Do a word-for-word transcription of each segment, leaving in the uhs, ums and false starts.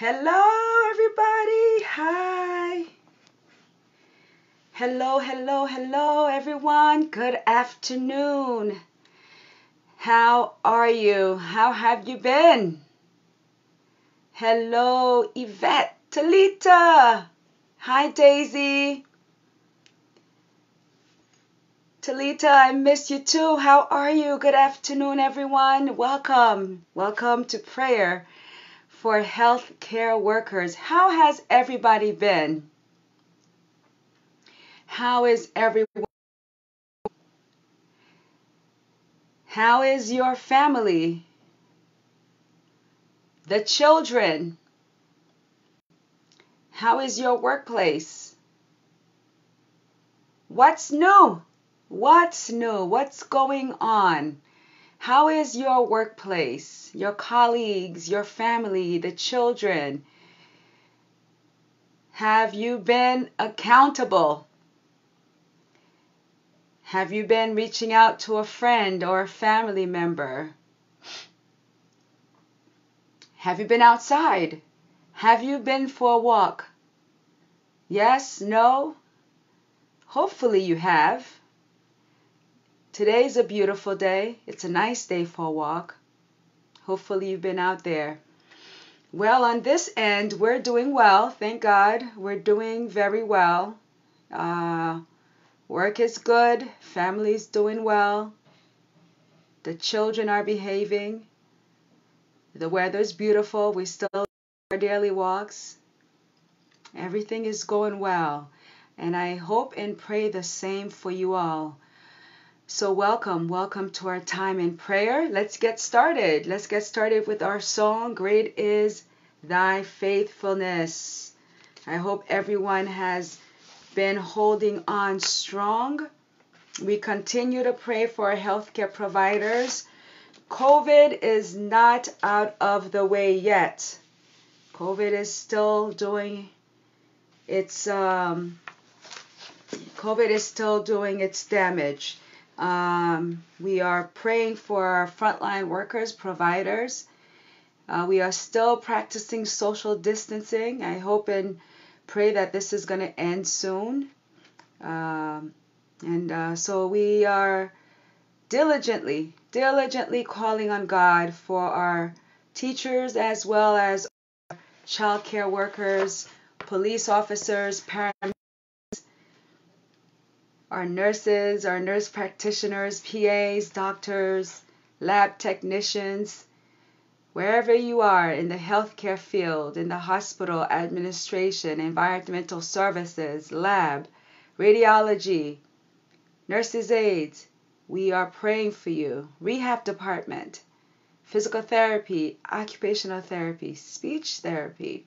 Hello everybody, hi. Hello, hello, hello everyone. Good afternoon. How are you? How have you been? Hello Yvette, Talita. Hi Daisy. Talita, I miss you too. How are you? Good afternoon everyone. Welcome. Welcome to prayer for healthcare workers. How has everybody been? How is everyone? How is your family? The children? How is your workplace? What's new? What's new? What's going on? How is your workplace, your colleagues, your family, the children? Have you been accountable? Have you been reaching out to a friend or a family member? Have you been outside? Have you been for a walk? Yes, no? Hopefully you have. Today's a beautiful day. It's a nice day for a walk. Hopefully you've been out there. Well, on this end, we're doing well. Thank God. We're doing very well. Uh, work is good. Family's doing well. The children are behaving. The weather's beautiful. We still do our daily walks. Everything is going well. And I hope and pray the same for you all. So welcome, welcome to our time in prayer. Let's get started. Let's get started with our song, Great is Thy Faithfulness. I hope everyone has been holding on strong. We continue to pray for our healthcare providers. COVID is not out of the way yet. COVID is still doing its, um, COVID is still doing its damage. Um, we are praying for our frontline workers, providers. Uh, we are still practicing social distancing. I hope and pray that this is going to end soon. Um, and uh, so we are diligently, diligently calling on God for our teachers as well as our child care workers, police officers, paramedics, our nurses, our nurse practitioners, P As, doctors, lab technicians, wherever you are in the healthcare field, in the hospital, administration, environmental services, lab, radiology, nurses' aides, we are praying for you. Rehab department, physical therapy, occupational therapy, speech therapy,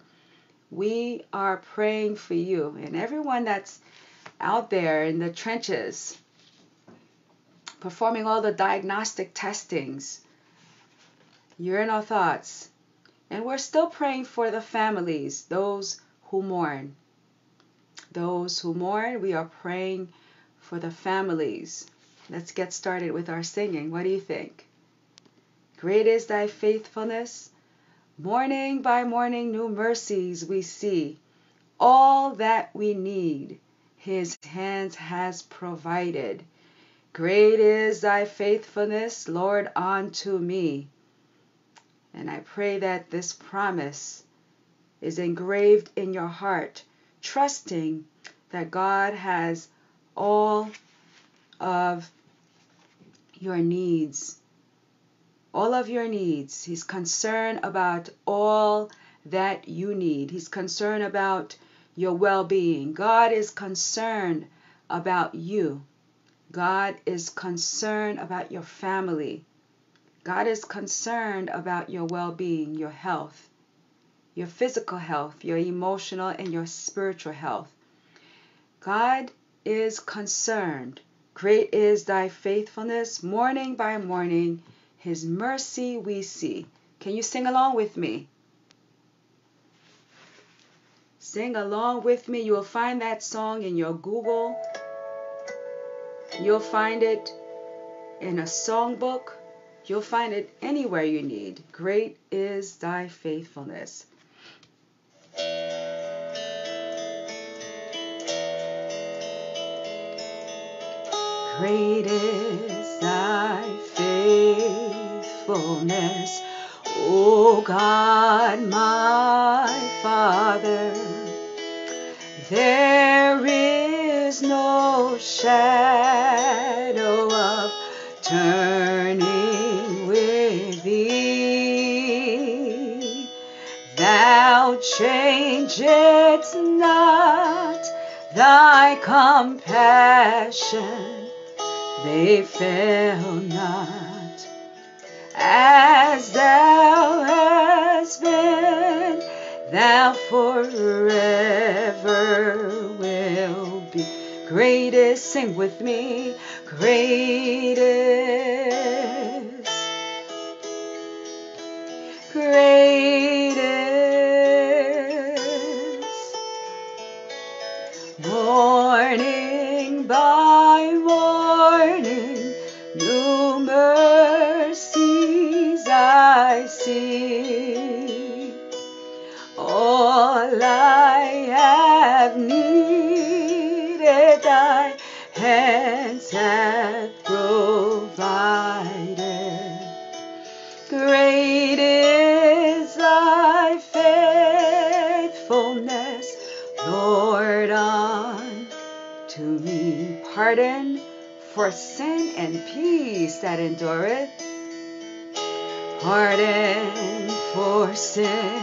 we are praying for you and everyone that's out there in the trenches, performing all the diagnostic testings, urinal thoughts. And we're still praying for the families, those who mourn. Those who mourn, we are praying for the families. Let's get started with our singing. What do you think? Great is thy faithfulness. Morning by morning, new mercies we see. All that we need, His hands has provided. Great is thy faithfulness, Lord, unto me. And I pray that this promise is engraved in your heart, trusting that God has all of your needs. All of your needs. He's concerned about all that you need. He's concerned about your well-being. God is concerned about you. God is concerned about your family. God is concerned about your well-being, your health, your physical health, your emotional and your spiritual health. God is concerned. Great is thy faithfulness. Morning by morning, His mercy we see. Can you sing along with me? Sing along with me. You will find that song in your Google. You'll find it in a songbook. You'll find it anywhere you need. Great is thy faithfulness. Great is thy faithfulness, O God, my Father. There is no shadow of turning with Thee. Thou changest not, Thy compassion, they fail not. As thou hast been, thou forever will be. Great is, sing with me, great is, great is, morning by morning, new mercy I see. All I have needed, Thy hands have provided. Great is Thy faithfulness, Lord, unto me. Pardon for sin and peace that endureth. Pardon for sin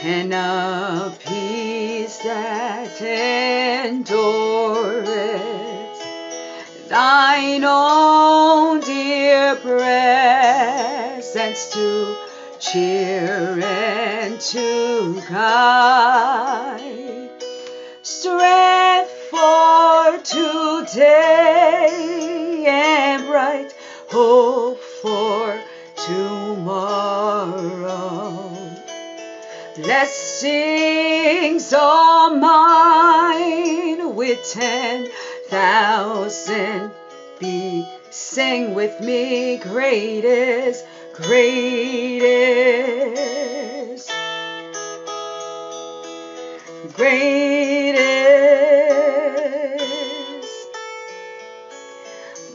and a peace that endureth. thine own dear presence to cheer and to guide. Strength for today and bright hope for tomorrow. Blessings are mine with ten thousand be sing with me, great is, great is, great is.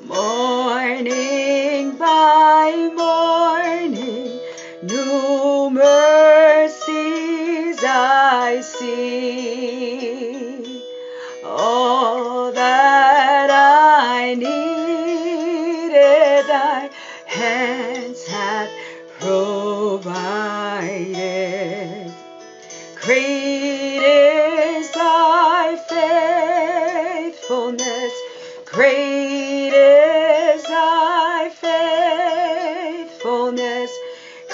Morning by morning, new mercies I see. All that I needed, thy hands hath provided. Great is thy faithfulness, great is thy faithfulness,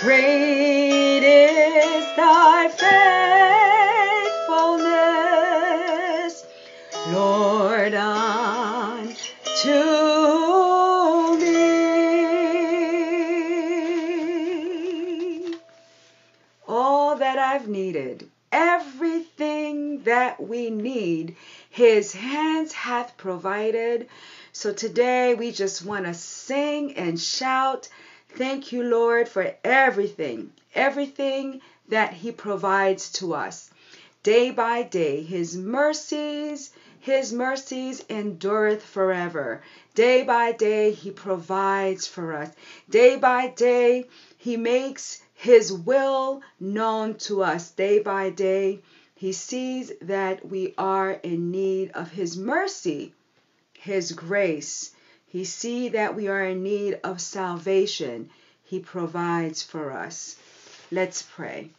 great is thy faithfulness, Lord, unto needed. Everything that we need, his hands hath provided. So today we just want to sing and shout, thank you, Lord, for everything, everything that he provides to us. Day by day, his mercies, his mercies endureth forever. Day by day, he provides for us. Day by day, he makes his will known to us. Day by day, he sees that we are in need of his mercy, his grace. He sees that we are in need of salvation. He provides for us. Let's pray.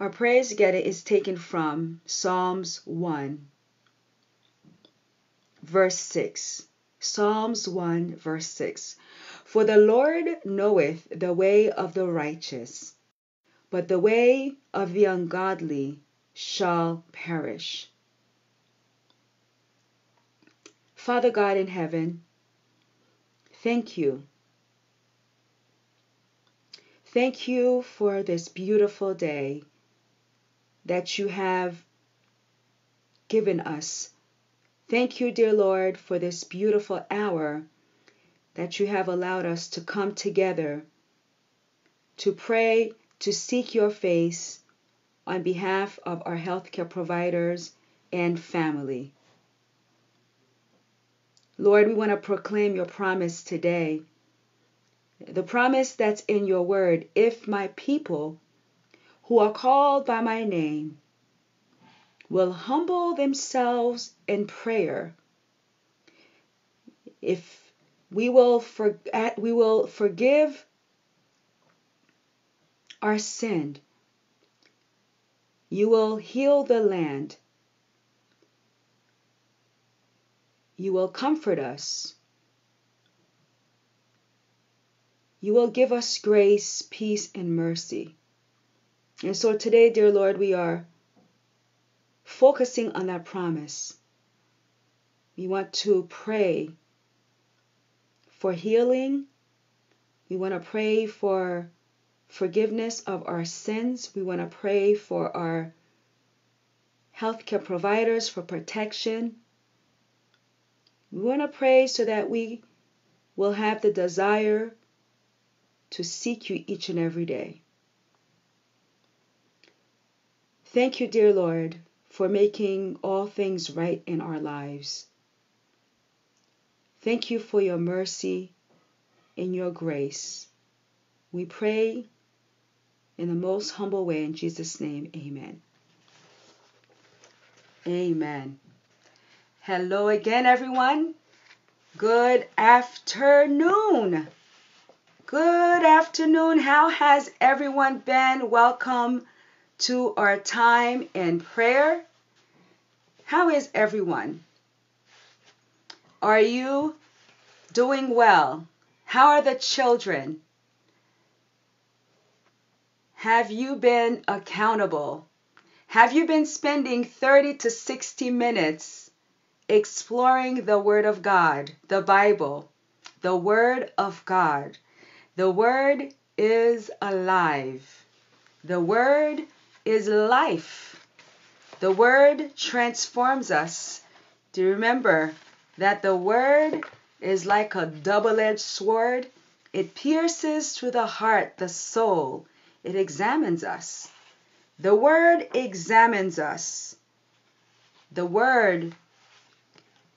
Our praise together is taken from Psalms one, verse six. Psalms one, verse six. For the Lord knoweth the way of the righteous, but the way of the ungodly shall perish. Father God in heaven, thank you. Thank you for this beautiful day that you have given us. Thank you, dear Lord, for this beautiful hour that you have allowed us to come together to pray, to seek your face on behalf of our healthcare providers and family. Lord, we want to proclaim your promise today, the promise that's in your word. If my people who are called by my name will humble themselves in prayer, if we will, for, we will forgive our sin, you will heal the land, you will comfort us, you will give us grace, peace, and mercy. And so today, dear Lord, we are focusing on that promise. We want to pray for healing. We want to pray for forgiveness of our sins. We want to pray for our healthcare providers, for protection. We want to pray so that we will have the desire to seek you each and every day. Thank you, dear Lord, for making all things right in our lives. Thank you for your mercy and your grace. We pray in the most humble way in Jesus' name, amen. Amen. Hello again, everyone. Good afternoon. Good afternoon. How has everyone been? Welcome to our time in prayer. How is everyone? Are you doing well? How are the children? Have you been accountable? Have you been spending thirty to sixty minutes exploring the Word of God, the Bible, the Word of God? The Word is alive. The Word is life. The Word transforms us. Do you remember that the Word is like a double-edged sword? It pierces through the heart, the soul. It examines us. The Word examines us. The Word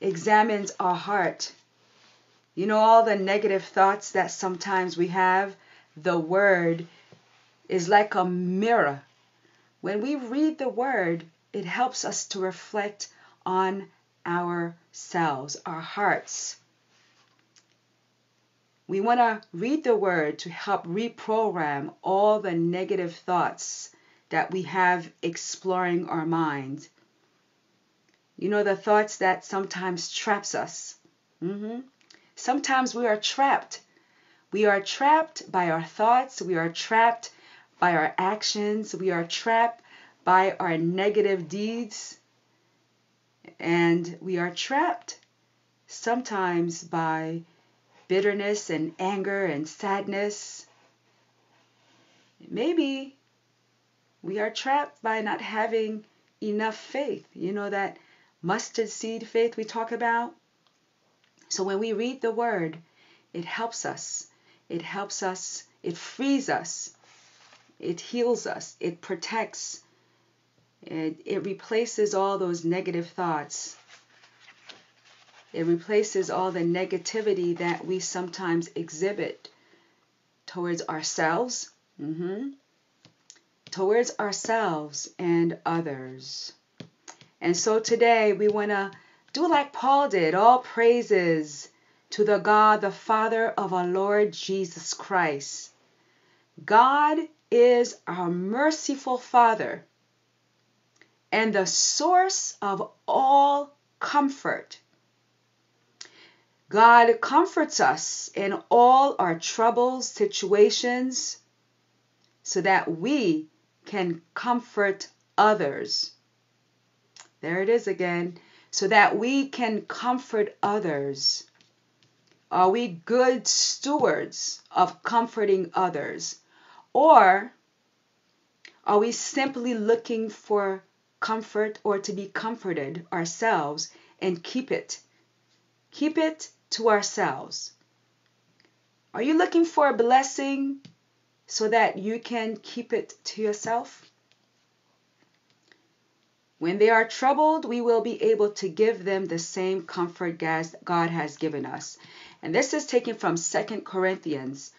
examines our heart. You know, all the negative thoughts that sometimes we have, the Word is like a mirror. When we read the Word, it helps us to reflect on ourselves, our hearts. We want to read the Word to help reprogram all the negative thoughts that we have exploring our mind. You know, the thoughts that sometimes traps us. Mm-hmm. Sometimes we are trapped. We are trapped by our thoughts. We are trapped by our actions. We are trapped by our negative deeds. And we are trapped sometimes by bitterness and anger and sadness. Maybe we are trapped by not having enough faith. You know, that mustard seed faith we talk about. So when we read the Word, it helps us. It helps us. It frees us. It heals us. It protects. It, it replaces all those negative thoughts. It replaces all the negativity that we sometimes exhibit towards ourselves, mm-hmm, towards ourselves and others. And so today we want to do like Paul did, all praises to the God, the Father of our Lord Jesus Christ. God is our merciful Father and the source of all comfort. God comforts us in all our troubles, situations, so that we can comfort others. There it is again. So that we can comfort others. Are we good stewards of comforting others? Or are we simply looking for comfort or to be comforted ourselves and keep it? Keep it to ourselves. Are you looking for a blessing so that you can keep it to yourself? When they are troubled, we will be able to give them the same comfort God has given us. And this is taken from Second Corinthians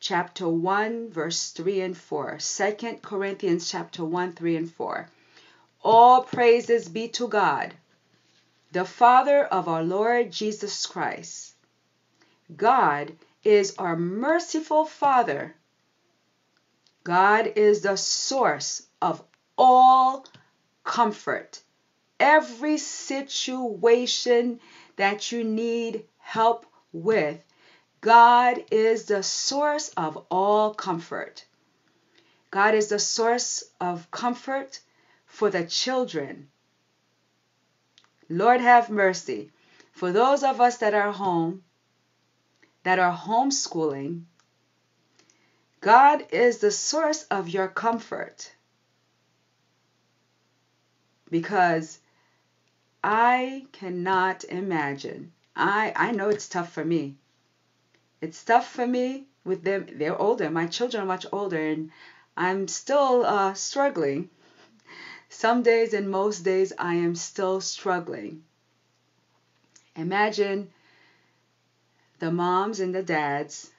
chapter one, verse three and four. Second Corinthians chapter one, three and four. All praises be to God, the Father of our Lord Jesus Christ. God is our merciful Father. God is the source of all comfort. Every situation that you need help with, God is the source of all comfort. God is the source of comfort for the children. Lord, have mercy. For those of us that are home, that are homeschooling, God is the source of your comfort. Because I cannot imagine. I, I know it's tough for me. It's tough for me with them. They're older. My children are much older, and I'm still uh, struggling. Some days and most days I am still struggling. Imagine the moms and the dads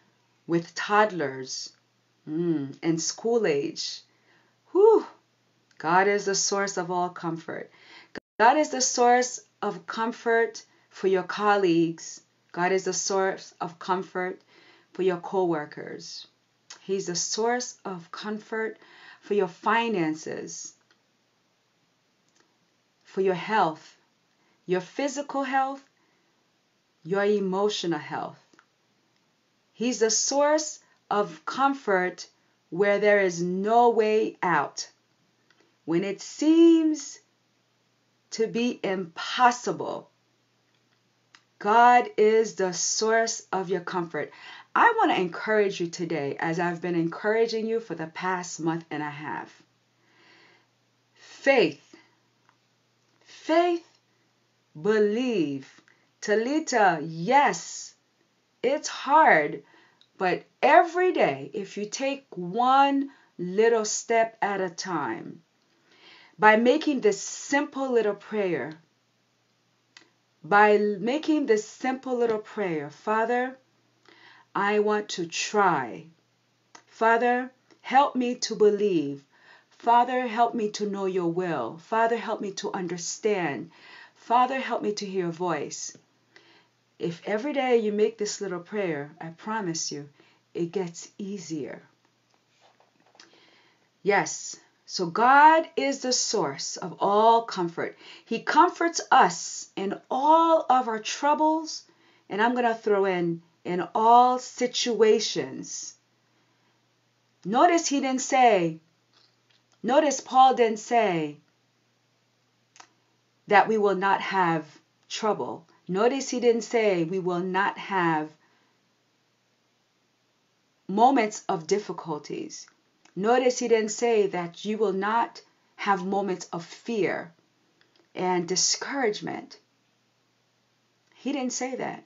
with toddlers mm, and school age. Whew. God is the source of all comfort. God is the source of comfort for your colleagues. God is the source of comfort for your co-workers. He's the source of comfort for your finances, for your health, your physical health, your emotional health. He's the source of comfort where there is no way out. When it seems to be impossible, God is the source of your comfort. I want to encourage you today, as I've been encouraging you for the past month and a half. Faith. Faith. Believe. Talita, yes, it's hard, but every day, if you take one little step at a time, by making this simple little prayer, by making this simple little prayer, Father, I want to try. Father, help me to believe. Father, help me to know your will. Father, help me to understand. Father, help me to hear your voice. If every day you make this little prayer, I promise you, it gets easier. Yes, so God is the source of all comfort. He comforts us in all of our troubles, and I'm going to throw in, in all situations. Notice he didn't say, notice Paul didn't say that we will not have trouble. Notice he didn't say we will not have moments of difficulties. Notice he didn't say that you will not have moments of fear and discouragement. He didn't say that.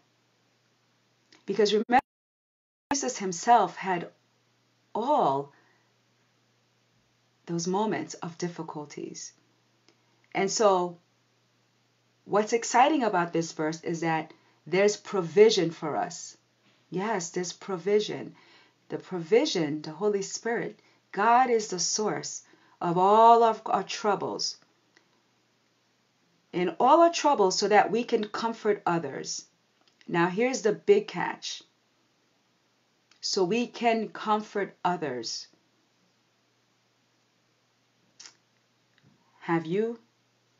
Because remember, Jesus himself had all those moments of difficulties. And so, what's exciting about this verse is that there's provision for us. Yes, there's provision. The provision, the Holy Spirit, God is the source of all of our troubles. In all our troubles so that we can comfort others. Now here's the big catch. So we can comfort others. Have you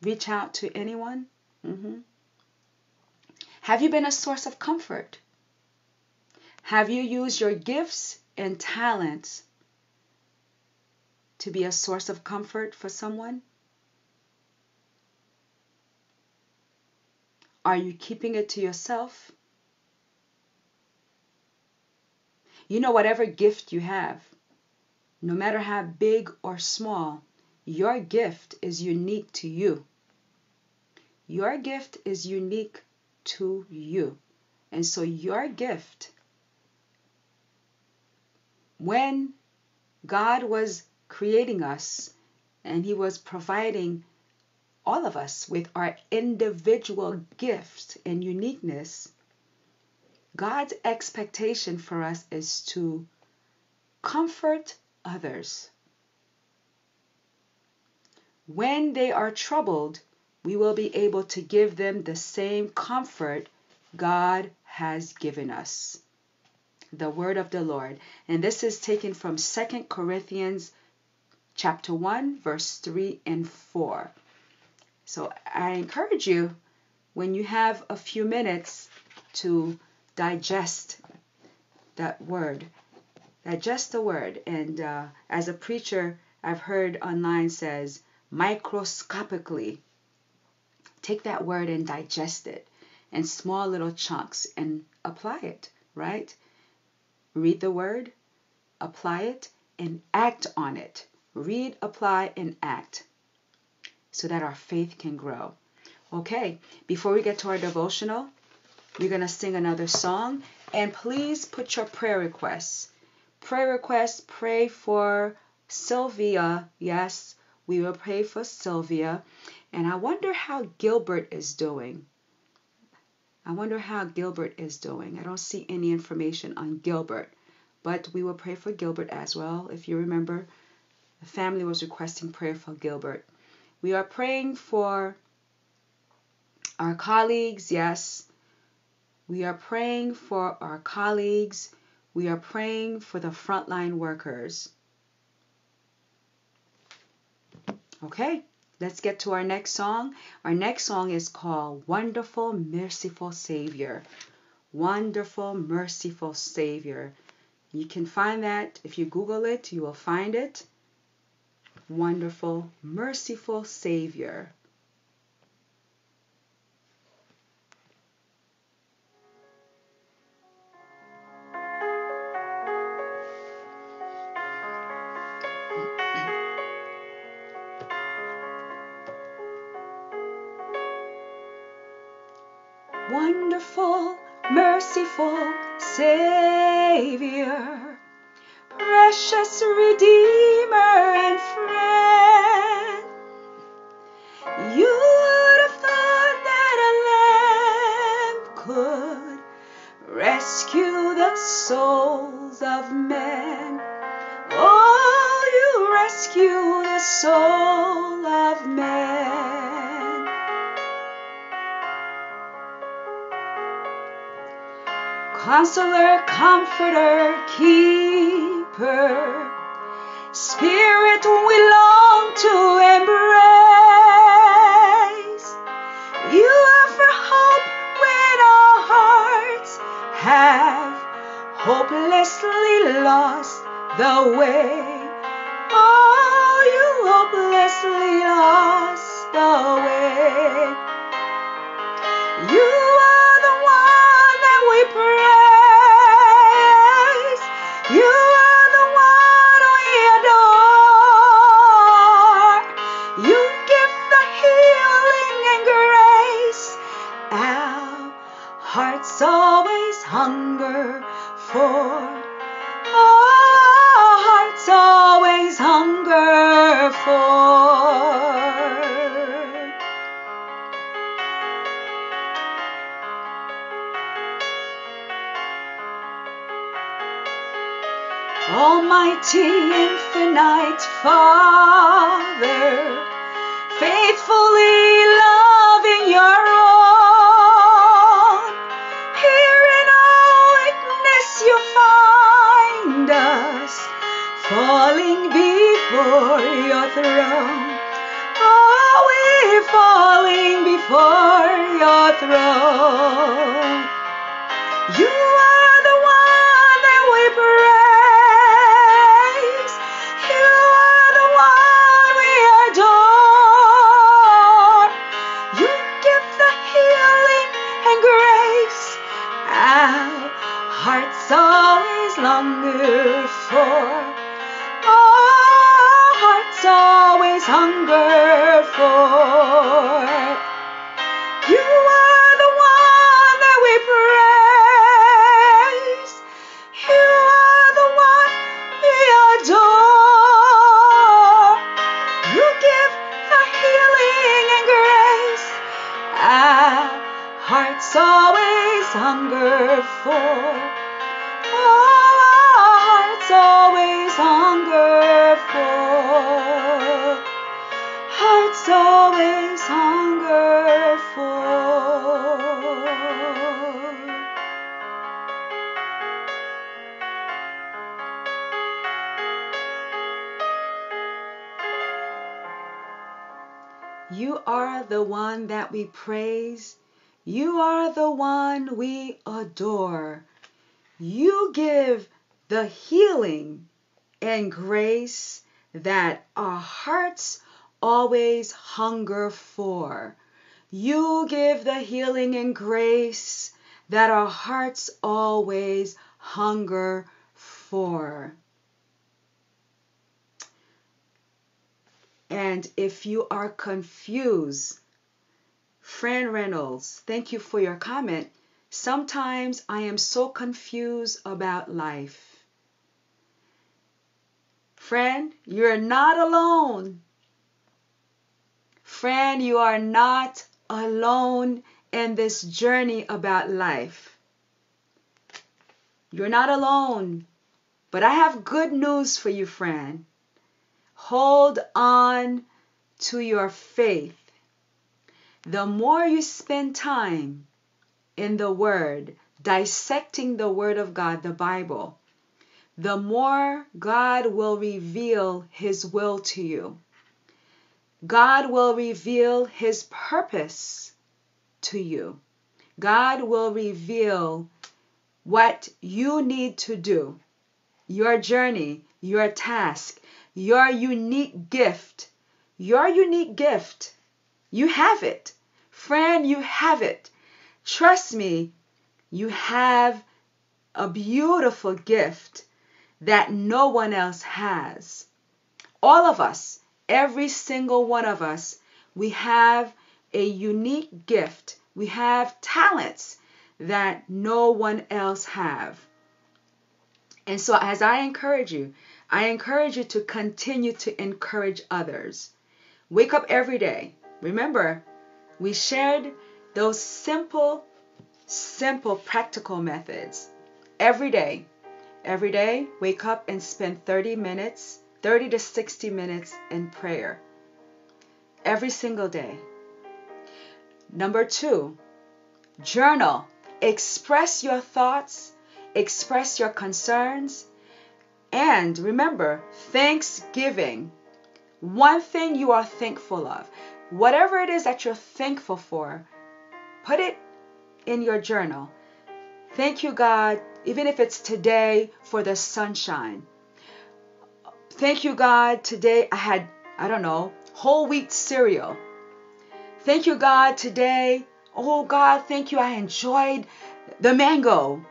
reached out to anyone? Mm-hmm. Have you been a source of comfort? Have you used your gifts and talents to be a source of comfort for someone? Are you keeping it to yourself? You know, whatever gift you have, no matter how big or small, your gift is unique to you. Your gift is unique to you. And so your gift, when God was creating us and he was providing all of us with our individual gifts and uniqueness, God's expectation for us is to comfort others. When they are troubled, we will be able to give them the same comfort God has given us. The word of the Lord. And this is taken from Second Corinthians chapter one, verse three and four. So I encourage you, when you have a few minutes, to digest that word. Digest the word. And uh, as a preacher I've heard online says, microscopically, take that word and digest it in small little chunks and apply it, right? Read the word, apply it, and act on it. Read, apply, and act so that our faith can grow. Okay, before we get to our devotional, we're going to sing another song. And please put your prayer requests. Prayer requests, pray for Sylvia. Yes, we will pray for Sylvia. And I wonder how Gilbert is doing. I wonder how Gilbert is doing. I don't see any information on Gilbert, but we will pray for Gilbert as well. If you remember, the family was requesting prayer for Gilbert. We are praying for our colleagues, yes. We are praying for our colleagues. We are praying for the frontline workers. Okay, let's get to our next song. Our next song is called Wonderful, Merciful Savior. Wonderful, Merciful Savior. You can find that, if you Google it, you will find it. Wonderful, Merciful Savior. Wonderful, merciful Savior, precious Redeemer and friend, you would have thought that a lamb could rescue the souls of men. Oh, you rescue the soul of men. Counselor, Comforter, Keeper, Spirit we long to embrace. You offer hope when our hearts have hopelessly lost the way. Oh, you hopelessly lost the way. You are the one that we pray. Always hunger for, oh, hearts always hunger for. Almighty, infinite Father, faithfully loving your own. Falling before your throne. Oh, we're falling before your throne. You are the one that we praise. You are the one we adore. You give the healing and grace our hearts always longer for. Always hunger for. You are the one that we praise. You are the one we adore. You give the healing and grace our hearts always hunger for. Oh, our hearts always hunger for. Hearts always hunger for. You are the one that we praise. You are the one we adore. You give the healing and grace that our hearts always hunger for. You give the healing and grace that our hearts always hunger for. And if you are confused, Fran Reynolds, thank you for your comment. Sometimes I am so confused about life. Fran, you're not alone. Friend, you are not alone in this journey about life. You're not alone, but I have good news for you, friend. Hold on to your faith. The more you spend time in the Word, dissecting the Word of God, the Bible, the more God will reveal His will to you. God will reveal his purpose to you. God will reveal what you need to do, your journey, your task, your unique gift, your unique gift. You have it. Friend, you have it. Trust me, you have a beautiful gift that no one else has. All of us, every single one of us, we have a unique gift. We have talents that no one else have. And so as I encourage you, I encourage you to continue to encourage others. Wake up every day. Remember, we shared those simple, simple practical methods every day. Every day, wake up and spend thirty minutes, thirty to sixty minutes in prayer. Every single day. Number two, journal. Express your thoughts, express your concerns, and remember, thanksgiving. One thing you are thankful of. Whatever it is that you're thankful for, put it in your journal. Thank you, God, even if it's today for the sunshine. Thank you, God, today I had, I don't know, whole wheat cereal. Thank you, God, today. Oh, God, thank you. I enjoyed the mango.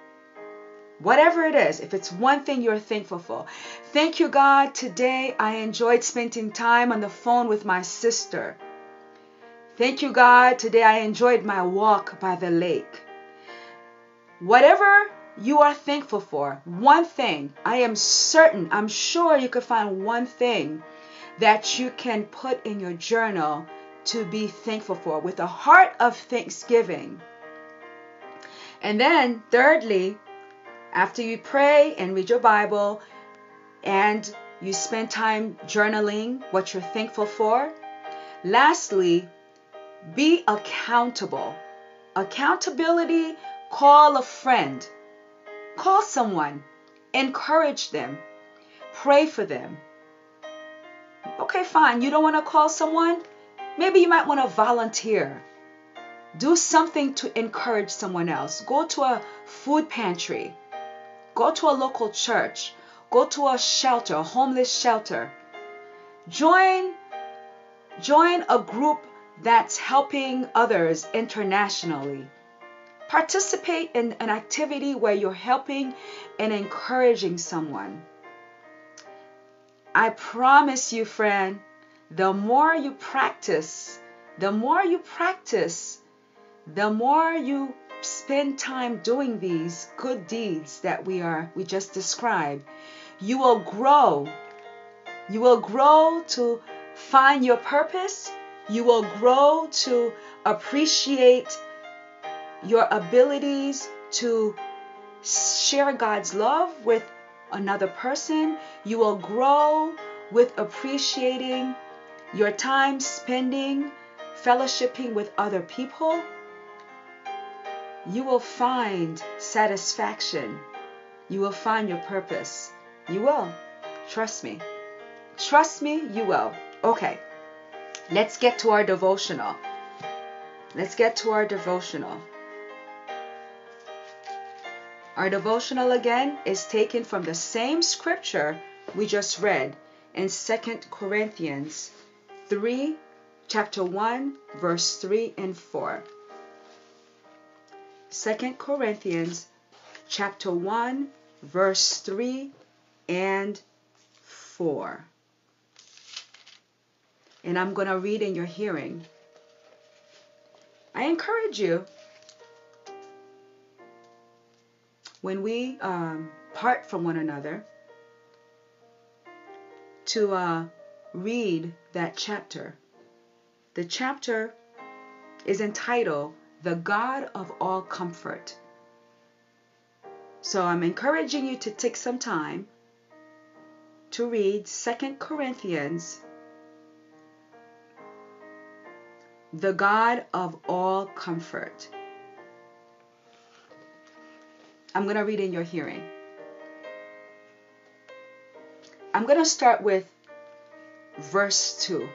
Whatever it is, if it's one thing you're thankful for. Thank you, God, today I enjoyed spending time on the phone with my sister. Thank you, God, today I enjoyed my walk by the lake. Whatever you are thankful for, one thing, I am certain, I'm sure you could find one thing that you can put in your journal to be thankful for with a heart of thanksgiving. And then thirdly, after you pray and read your Bible and you spend time journaling what you're thankful for, lastly, be accountable. Accountability, call a friend, call someone, encourage them, pray for them. Okay, fine, you don't want to call someone? Maybe you might want to volunteer. Do something to encourage someone else. Go to a food pantry. Go to a local church. Go to a shelter, a homeless shelter. Join, join a group that's helping others internationally. Participate in an activity where you're helping and encouraging someone. I promise you, friend, the more you practice, the more you practice, the more you spend time doing these good deeds that we are we just described, you will grow. You will grow to find your purpose. You will grow to appreciate your abilities to share God's love with another person. You will grow with appreciating your time spending, fellowshipping with other people. You will find satisfaction. You will find your purpose. You will. Trust me. Trust me, you will. Okay, let's get to our devotional. Let's get to our devotional. Our devotional again is taken from the same scripture we just read in Second Corinthians three, chapter one, verse three and four. Second Corinthians chapter one, verse three and four. And I'm going to read in your hearing. I encourage you, when we um, part from one another, to uh, read that chapter. The chapter is entitled, The God of All Comfort. So I'm encouraging you to take some time to read Second Corinthians, The God of All Comfort. I'm going to read in your hearing. I'm going to start with verse two.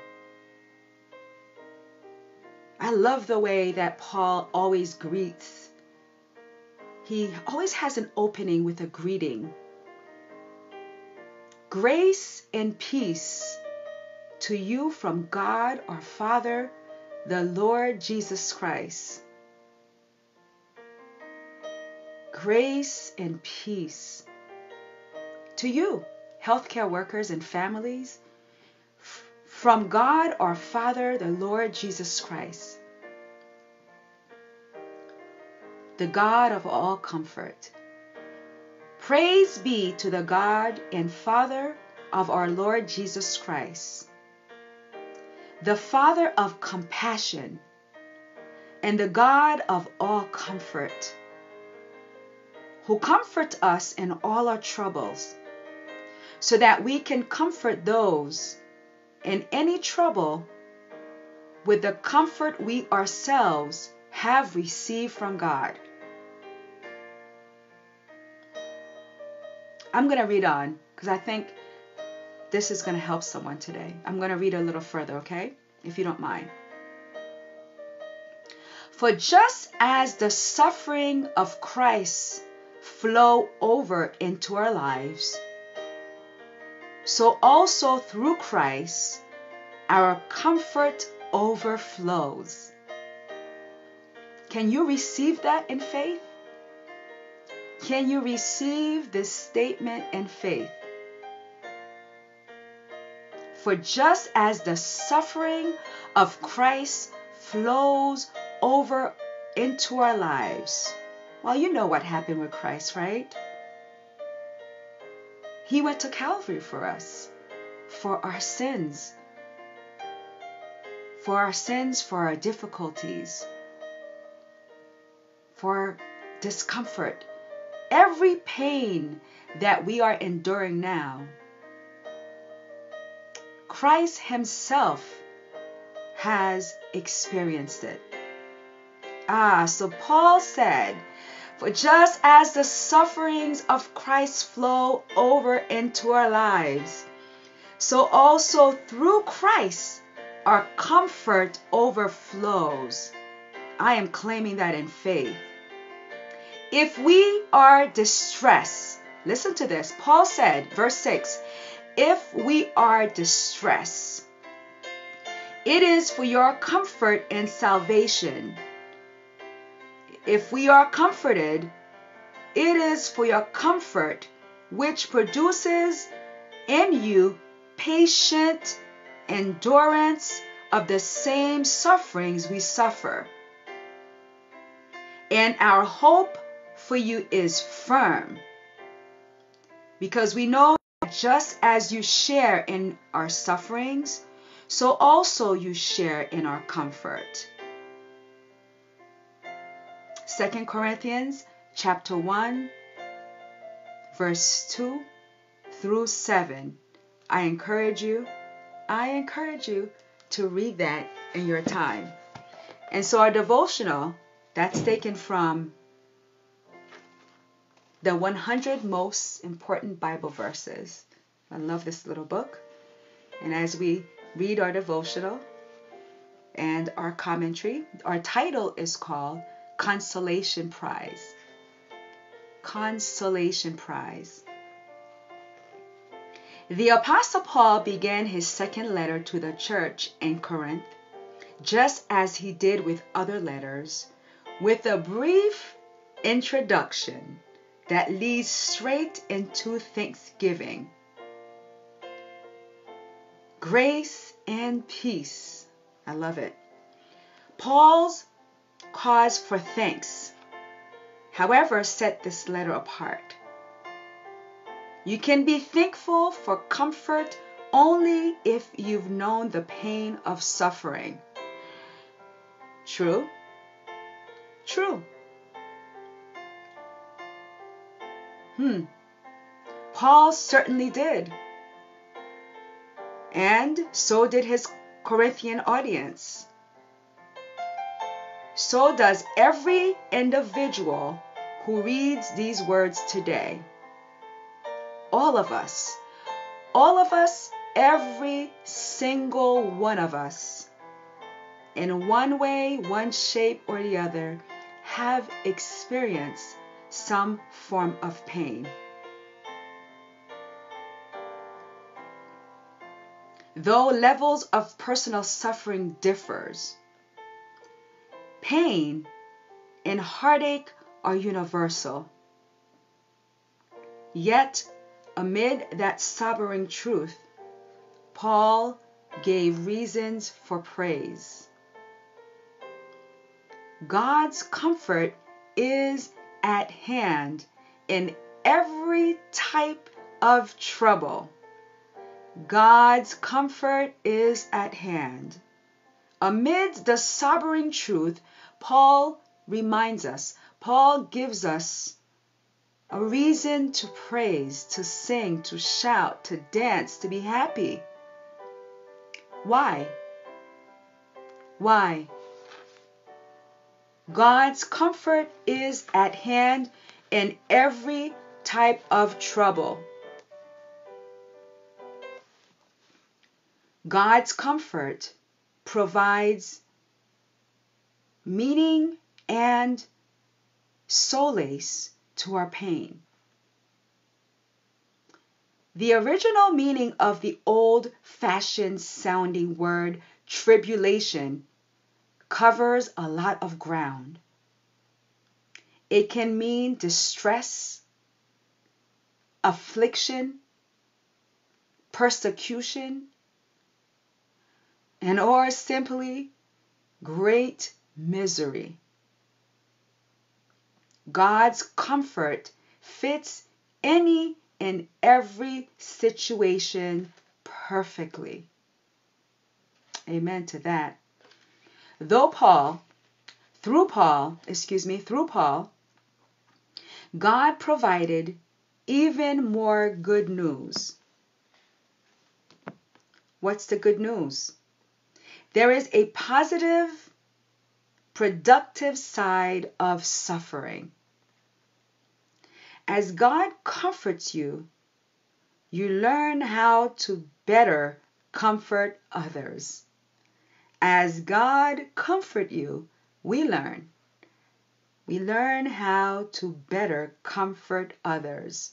I love the way that Paul always greets. He always has an opening with a greeting. Grace and peace to you from God our Father, the Lord Jesus Christ. Grace and peace to you, healthcare workers and families, from God our Father, the Lord Jesus Christ, the God of all comfort. Praise be to the God and Father of our Lord Jesus Christ, the Father of compassion and the God of all comfort, who comforts us in all our troubles, so that we can comfort those in any trouble with the comfort we ourselves have received from God. I'm going to read on because I think this is going to help someone today. I'm going to read a little further, okay? If you don't mind. For just as the suffering of Christ flow over into our lives, so also through Christ, our comfort overflows. Can you receive that in faith? Can you receive this statement in faith? For just as the suffering of Christ flows over into our lives. Well, you know what happened with Christ, right? He went to Calvary for us, for our sins, for our sins, for our difficulties, for discomfort. Every pain that we are enduring now, Christ himself has experienced it. Ah, so Paul said, for just as the sufferings of Christ flow over into our lives, so also through Christ our comfort overflows. I am claiming that in faith. If we are distressed, listen to this. Paul said, verse six, if we are distressed, it is for your comfort and salvation. If we are comforted, it is for your comfort, which produces in you patient endurance of the same sufferings we suffer. And our hope for you is firm, because we know that just as you share in our sufferings, so also you share in our comfort. Second Corinthians chapter one, verse two through seven. I encourage you, I encourage you to read that in your time. And so our devotional, that's taken from the one hundred Most Important Bible Verses. I love this little book. And as we read our devotional and our commentary, our title is called Consolation Prize. Consolation Prize. The Apostle Paul began his second letter to the church in Corinth, just as he did with other letters, with a brief introduction that leads straight into thanksgiving. Grace and peace. I love it. Paul's cause for thanks, however, set this letter apart. You can be thankful for comfort only if you've known the pain of suffering. True? True. Hmm. Paul certainly did. And so did his Corinthian audience. So does every individual who reads these words today. All of us, all of us, every single one of us in one way, one shape, or the other, have experienced some form of pain. Though levels of personal suffering differs, pain and heartache are universal. Yet, amid that sobering truth, Paul gave reasons for praise. God's comfort is at hand in every type of trouble. God's comfort is at hand. Amid the sobering truth, Paul reminds us, Paul gives us a reason to praise, to sing, to shout, to dance, to be happy. Why? Why? God's comfort is at hand in every type of trouble. God's comfort provides meaning and solace to our pain. The original meaning of the old-fashioned sounding word tribulation covers a lot of ground. It can mean distress, affliction, persecution, and or simply great misery. God's comfort fits any and every situation perfectly. Amen to that. Though Paul, through Paul, excuse me, through Paul, God provided even more good news. What's the good news? There is a positive, productive side of suffering. As God comforts you, you learn how to better comfort others. As God comforts you, we learn. We learn how to better comfort others.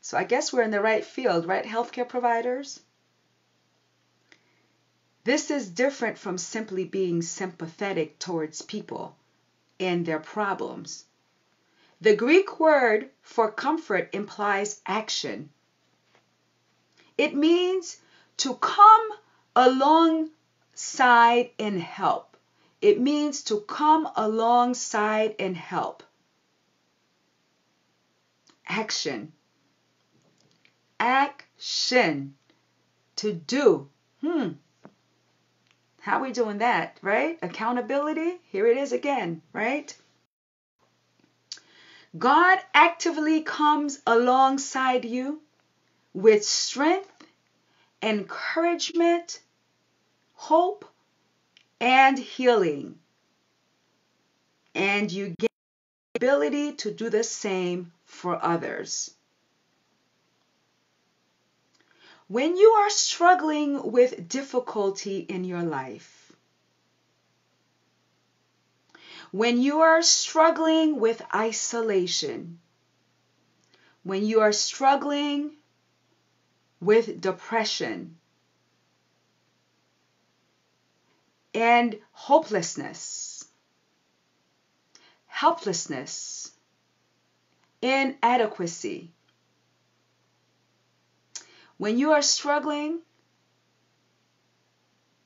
So I guess we're in the right field, right, healthcare providers? This is different from simply being sympathetic towards people and their problems. The Greek word for comfort implies action. It means to come alongside and help. It means to come alongside and help. Action. Action. To do. Hmm. How are we doing that, right? Accountability, here it is again, right? God actively comes alongside you with strength, encouragement, hope, and healing. And you get the ability to do the same for others. When you are struggling with difficulty in your life, when you are struggling with isolation, when you are struggling with depression and hopelessness, helplessness, inadequacy, when you are struggling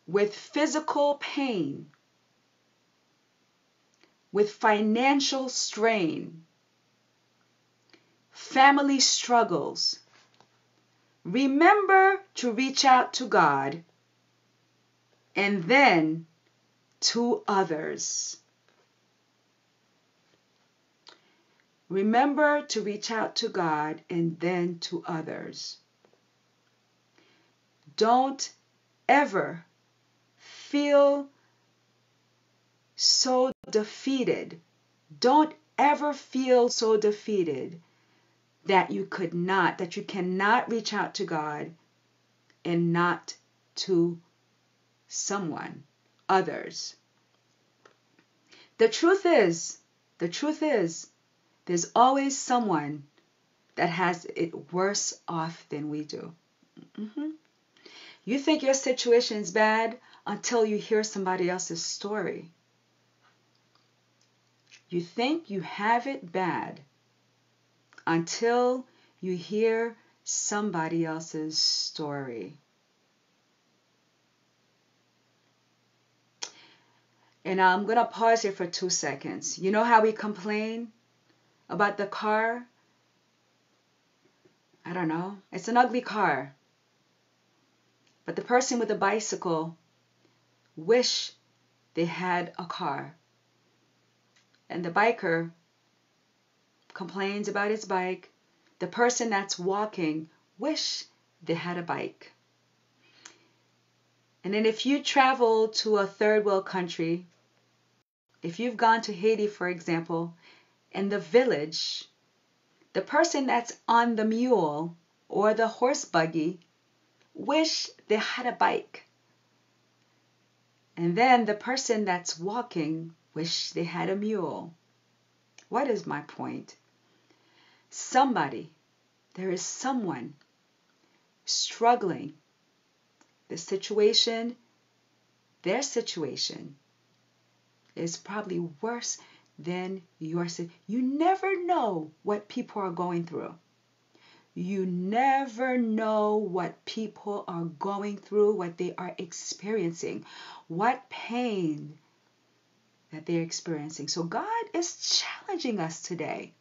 with physical pain, with financial strain, family struggles, remember to reach out to God and then to others. Remember to reach out to God and then to others. Don't ever feel so defeated. Don't ever feel so defeated that you could not, that you cannot reach out to God and not to someone, others. The truth is, the truth is, there's always someone that has it worse off than we do. Mm-hmm. You think your situation is bad until you hear somebody else's story. You think you have it bad until you hear somebody else's story. And I'm going to pause here for two seconds. You know how we complain about the car? I don't know. It's an ugly car. But the person with the bicycle wish they had a car. And the biker complains about his bike. The person that's walking wish they had a bike. And then if you travel to a third world country, if you've gone to Haiti, for example, in the village, the person that's on the mule or the horse buggy wish they had a bike. And then the person that's walking wish they had a mule. What is my point? Somebody, there is someone struggling. The situation, their situation is probably worse than yours. You never know what people are going through. You never know what people are going through, what they are experiencing, what pain that they're experiencing. So God is challenging us today.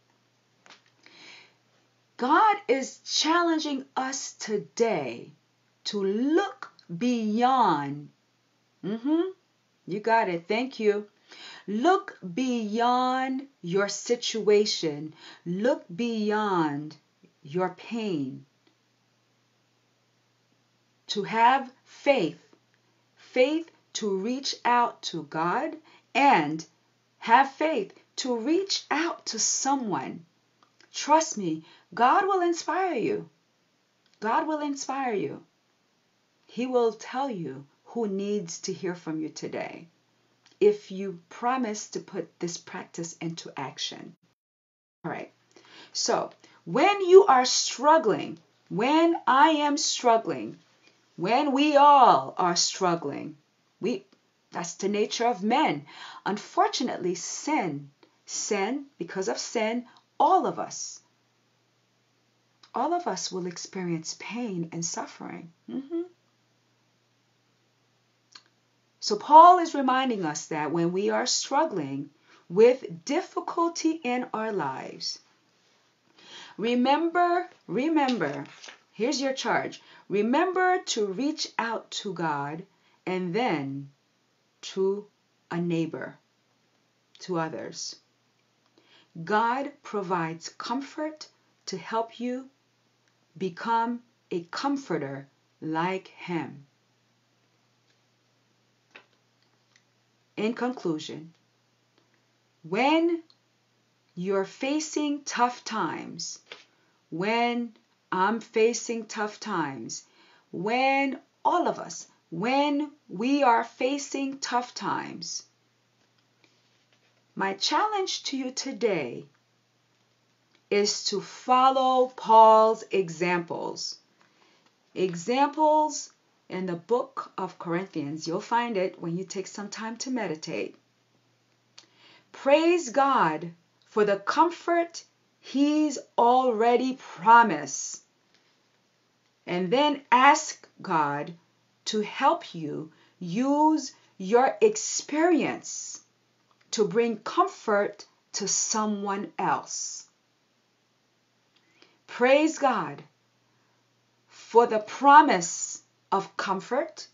God is challenging us today to look beyond. Mm-hmm. You got it. Thank you. Look beyond your situation. Look beyond your pain. To have faith. Faith to reach out to God. And have faith to reach out to someone. Trust me, God will inspire you. God will inspire you. He will tell you who needs to hear from you today if you promise to put this practice into action. All right. So when you are struggling, when I am struggling, when we all are struggling, we that's the nature of men. Unfortunately, sin, sin, because of sin, all of us, all of us will experience pain and suffering. Mm-hmm. So Paul is reminding us that when we are struggling with difficulty in our lives, remember, remember, here's your charge. Remember to reach out to God and then to a neighbor, to others. God provides comfort to help you become a comforter like Him. In conclusion, when you're facing tough times, when I'm facing tough times, when all of us, when we are facing tough times, my challenge to you today is to follow Paul's examples. Examples in the book of Corinthians. You'll find it when you take some time to meditate. Praise God for the comfort He's already promised. And then ask God to help you use your experience to bring comfort to someone else. Praise God for the promise of comfort.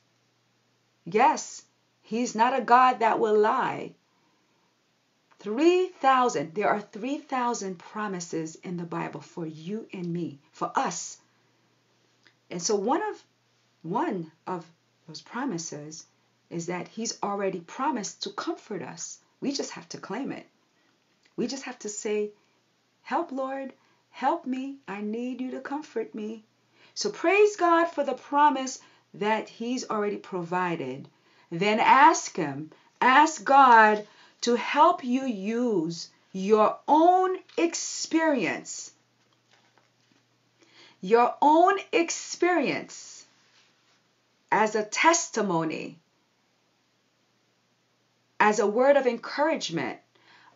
Yes, He's not a God that will lie. three thousand, there are three thousand promises in the Bible for you and me, for us. And so one of One of those promises is that He's already promised to comfort us. We just have to claim it. We just have to say, help, Lord, help me. I need you to comfort me. So praise God for the promise that He's already provided. Then ask Him, ask God to help you use your own experience, your own experience as a testimony, as a word of encouragement.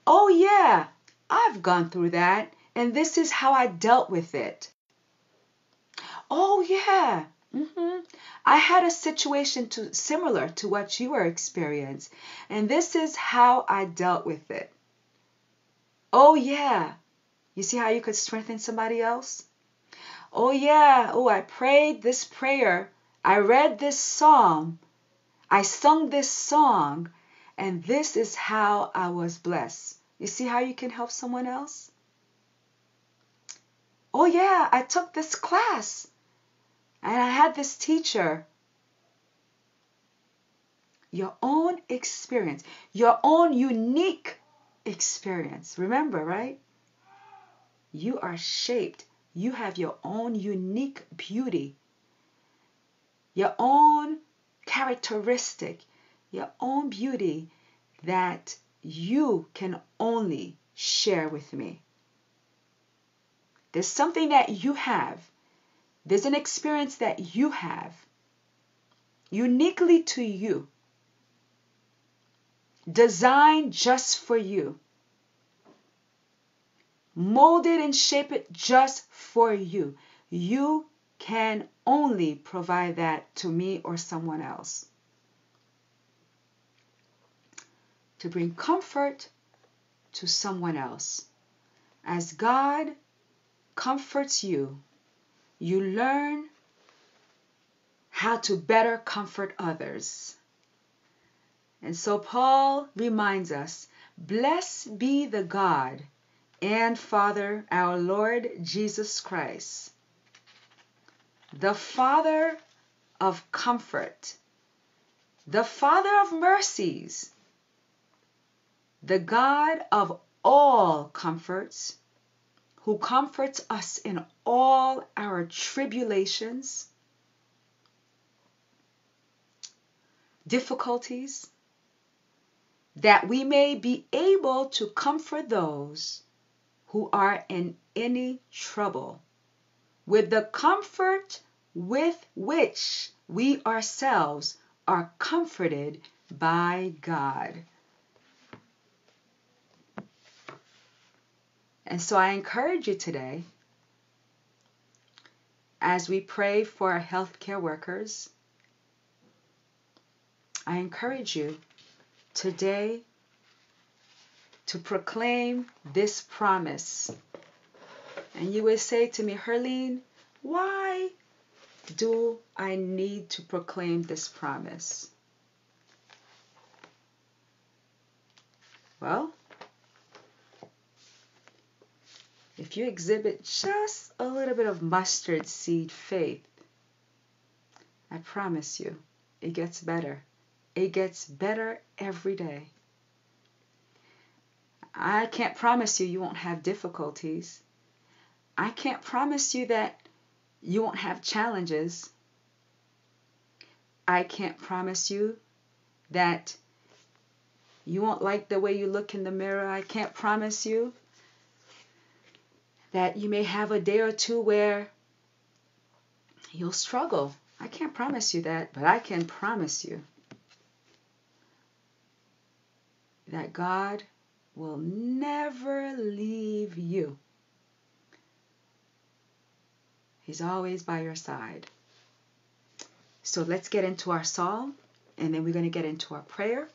Oh yeah, I've gone through that, and this is how I dealt with it. Oh yeah, mm-hmm. I had a situation to, similar to what you were experiencing, and this is how I dealt with it. Oh yeah, you see how you could strengthen somebody else? Oh yeah, oh I prayed this prayer, I read this psalm, I sung this song, and this is how I was blessed. You see how you can help someone else? Oh yeah, I took this class and I had this teacher. Your own experience, your own unique experience. Remember, right? You are shaped. You have your own unique beauty, your own characteristic, your own beauty that you can only share with me. There's something that you have. There's an experience that you have, uniquely to you, designed just for you, molded and shaped just for you. You can only provide that to me or someone else, to bring comfort to someone else. As God comforts you, you learn how to better comfort others. And so Paul reminds us, blessed be the God and Father, our Lord Jesus Christ, the Father of comfort, the Father of mercies, the God of all comforts, who comforts us in all our tribulations, difficulties, that we may be able to comfort those who are in any trouble with the comfort with which we ourselves are comforted by God. And so I encourage you today, as we pray for our healthcare workers, I encourage you today to proclaim this promise. And you will say to me, Herline, why do I need to proclaim this promise? Well, if you exhibit just a little bit of mustard seed faith, I promise you, it gets better. It gets better every day. I can't promise you you won't have difficulties. I can't promise you that you won't have challenges. I can't promise you that you won't like the way you look in the mirror. I can't promise you that you may have a day or two where you'll struggle. I can't promise you that, but I can promise you that God will never leave you. He's always by your side. So let's get into our psalm, and then we're going to get into our prayer.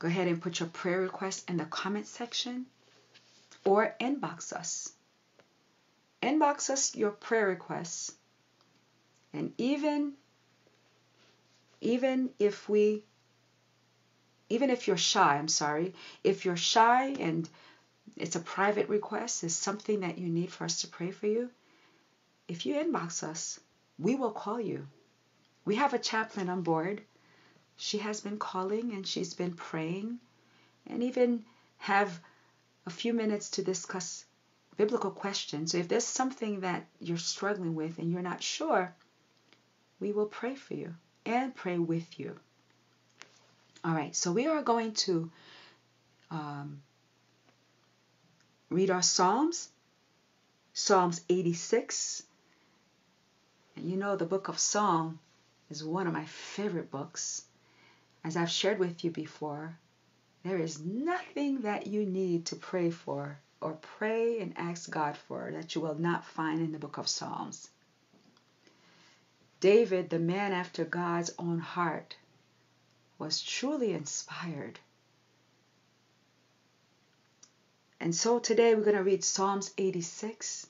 Go ahead and put your prayer request in the comment section or inbox us. Inbox us your prayer requests, and even even if we even if you're shy, I'm sorry, if you're shy and it's a private request, it's something that you need for us to pray for you, if you inbox us, we will call you. We have a chaplain on board. She has been calling and she's been praying, and even have a few minutes to discuss biblical questions. So if there's something that you're struggling with and you're not sure, we will pray for you and pray with you. All right, so we are going to um, read our Psalms, Psalms eighty-six. And you know the book of Psalm is one of my favorite books. As I've shared with you before, there is nothing that you need to pray for or pray and ask God for that you will not find in the book of Psalms. David, the man after God's own heart, was truly inspired. And so today we're going to read Psalms eighty-six.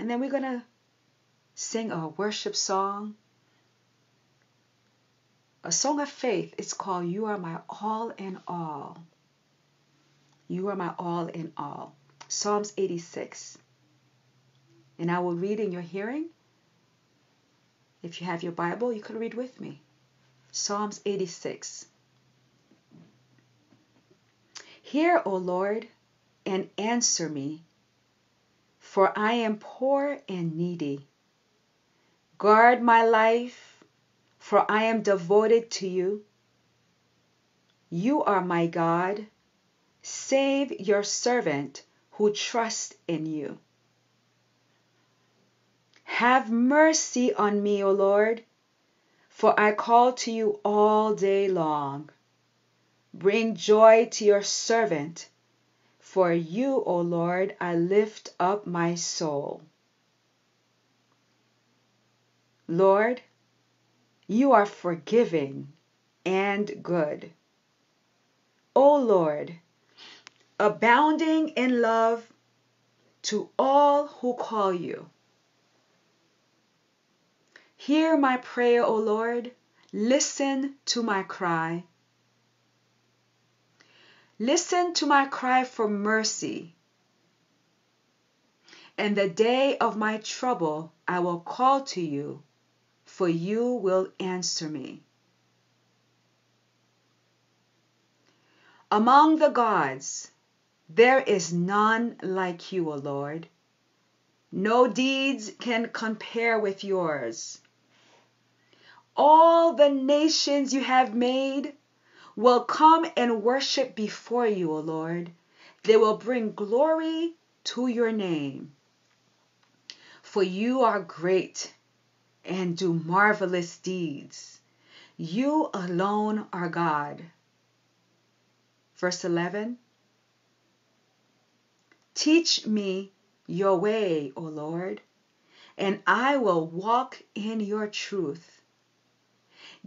And then we're going to sing a worship song, a song of faith. It's called You Are My All in All. You Are My All in All. Psalms eighty-six. And I will read in your hearing. If you have your Bible, you can read with me. Psalms eighty-six. Hear, O Lord, and answer me, for I am poor and needy. Guard my life, for I am devoted to you. You are my God. Save your servant who trusts in you. Have mercy on me, O Lord, for I call to you all day long. Bring joy to your servant, for you, O Lord, I lift up my soul. Lord, you are forgiving and good, O Lord, abounding in love to all who call you. Hear my prayer, O Lord. Listen to my cry. Listen to my cry for mercy. In the day of my trouble, I will call to you, for you will answer me. Among the gods, there is none like you, O Lord. No deeds can compare with yours. All the nations you have made will come and worship before you, O Lord. They will bring glory to your name. For you are great and do marvelous deeds. You alone are God. Verse eleven. Teach me your way, O Lord, and I will walk in your truth.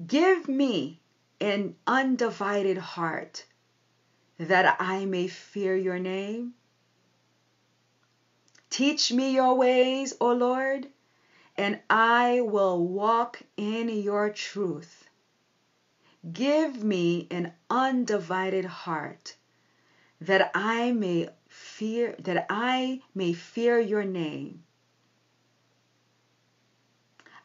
Give me an undivided heart, that I may fear your name. Teach me your ways, O Lord, and I will walk in your truth. Give me an undivided heart, that I may fear, that I may fear your name.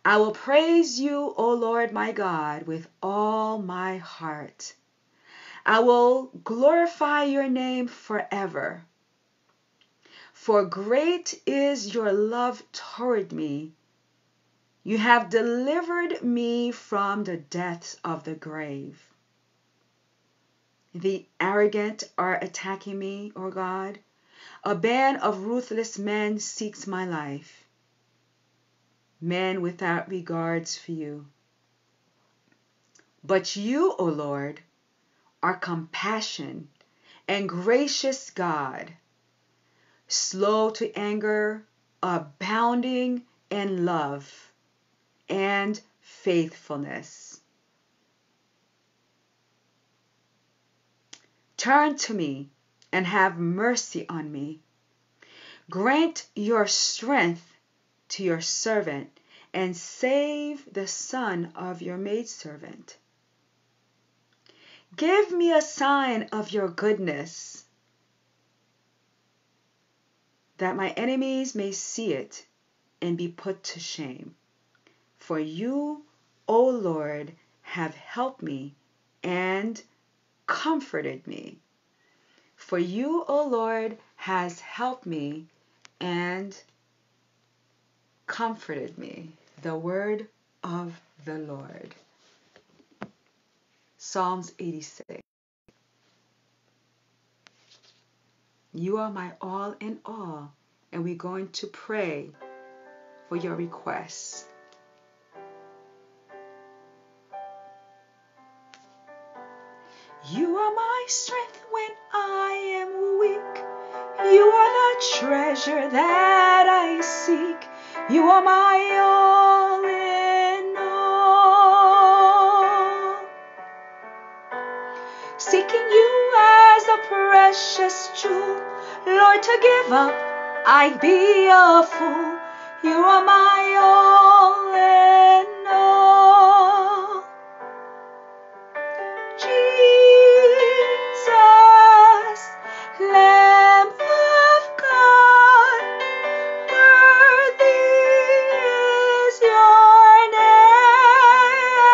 I will praise you, O Lord my God, with all my heart. I will glorify your name forever. For great is your love toward me. You have delivered me from the depths of the grave. The arrogant are attacking me, O God. A band of ruthless men seeks my life. Men without regards for you. But you, O Lord, are compassion and gracious God, slow to anger, abounding in love and faithfulness. Turn to me and have mercy on me. Grant your strength to your servant, and save the son of your maidservant. Give me a sign of your goodness, that my enemies may see it and be put to shame. For you, O Lord, have helped me and comforted me. For you, O Lord, has helped me and comforted me. The word of the Lord. Psalms eighty-six. You are my all in all, and we're going to pray for your requests. You are my strength when I am weak. You are the treasure that I seek. You are my all in all. Seeking you as a precious jewel, Lord, to give up, I'd be a fool. You are my all in all. Jesus, Lamb of God, worthy is your name.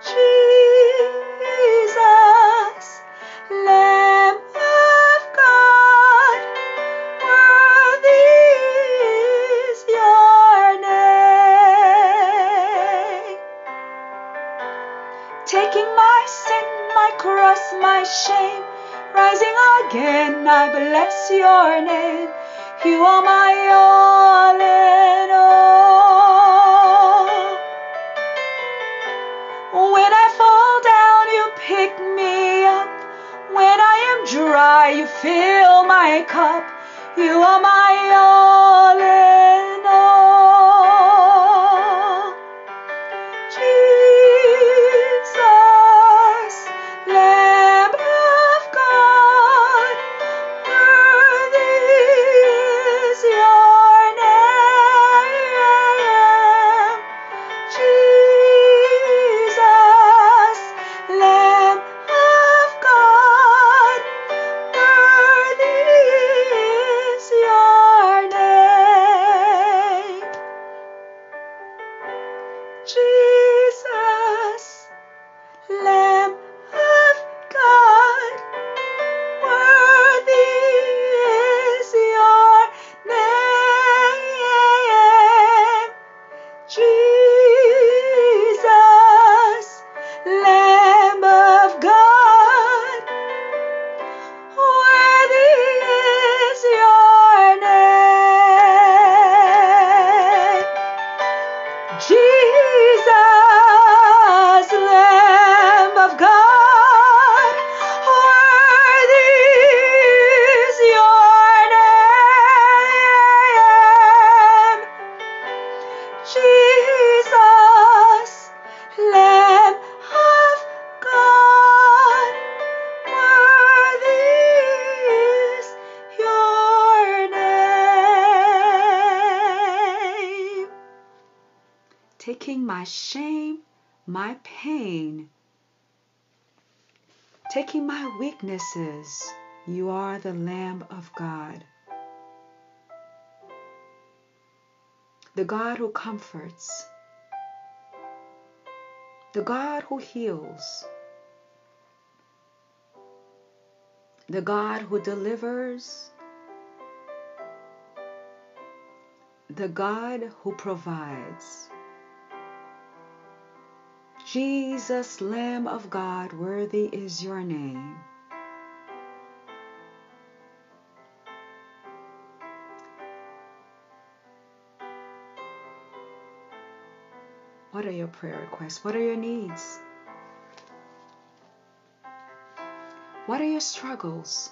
Jesus, Lamb of God, worthy is your name. Taking my sin, my cross, my shame, rising again, I bless your name. You are my all in all. When I fall down, you pick me up. When I am dry, you fill my cup. You are my all in all. Jesus, Lamb of God, worthy is your name. Jesus, Lamb of God, worthy is your name. Jesus, Lamb of God, worthy is your name. Jesus, Lamb of God, worthy is your name. Jesus, Lamb of God, worthy is your name. Jesus, Lamb of God, worthy is your name. Taking my shame, my pain, taking my weaknesses, you are the Lamb of God, the God who comforts, the God who heals, the God who delivers, the God who provides. Jesus, Lamb of God, worthy is your name. What are your prayer requests? What are your needs? What are your struggles?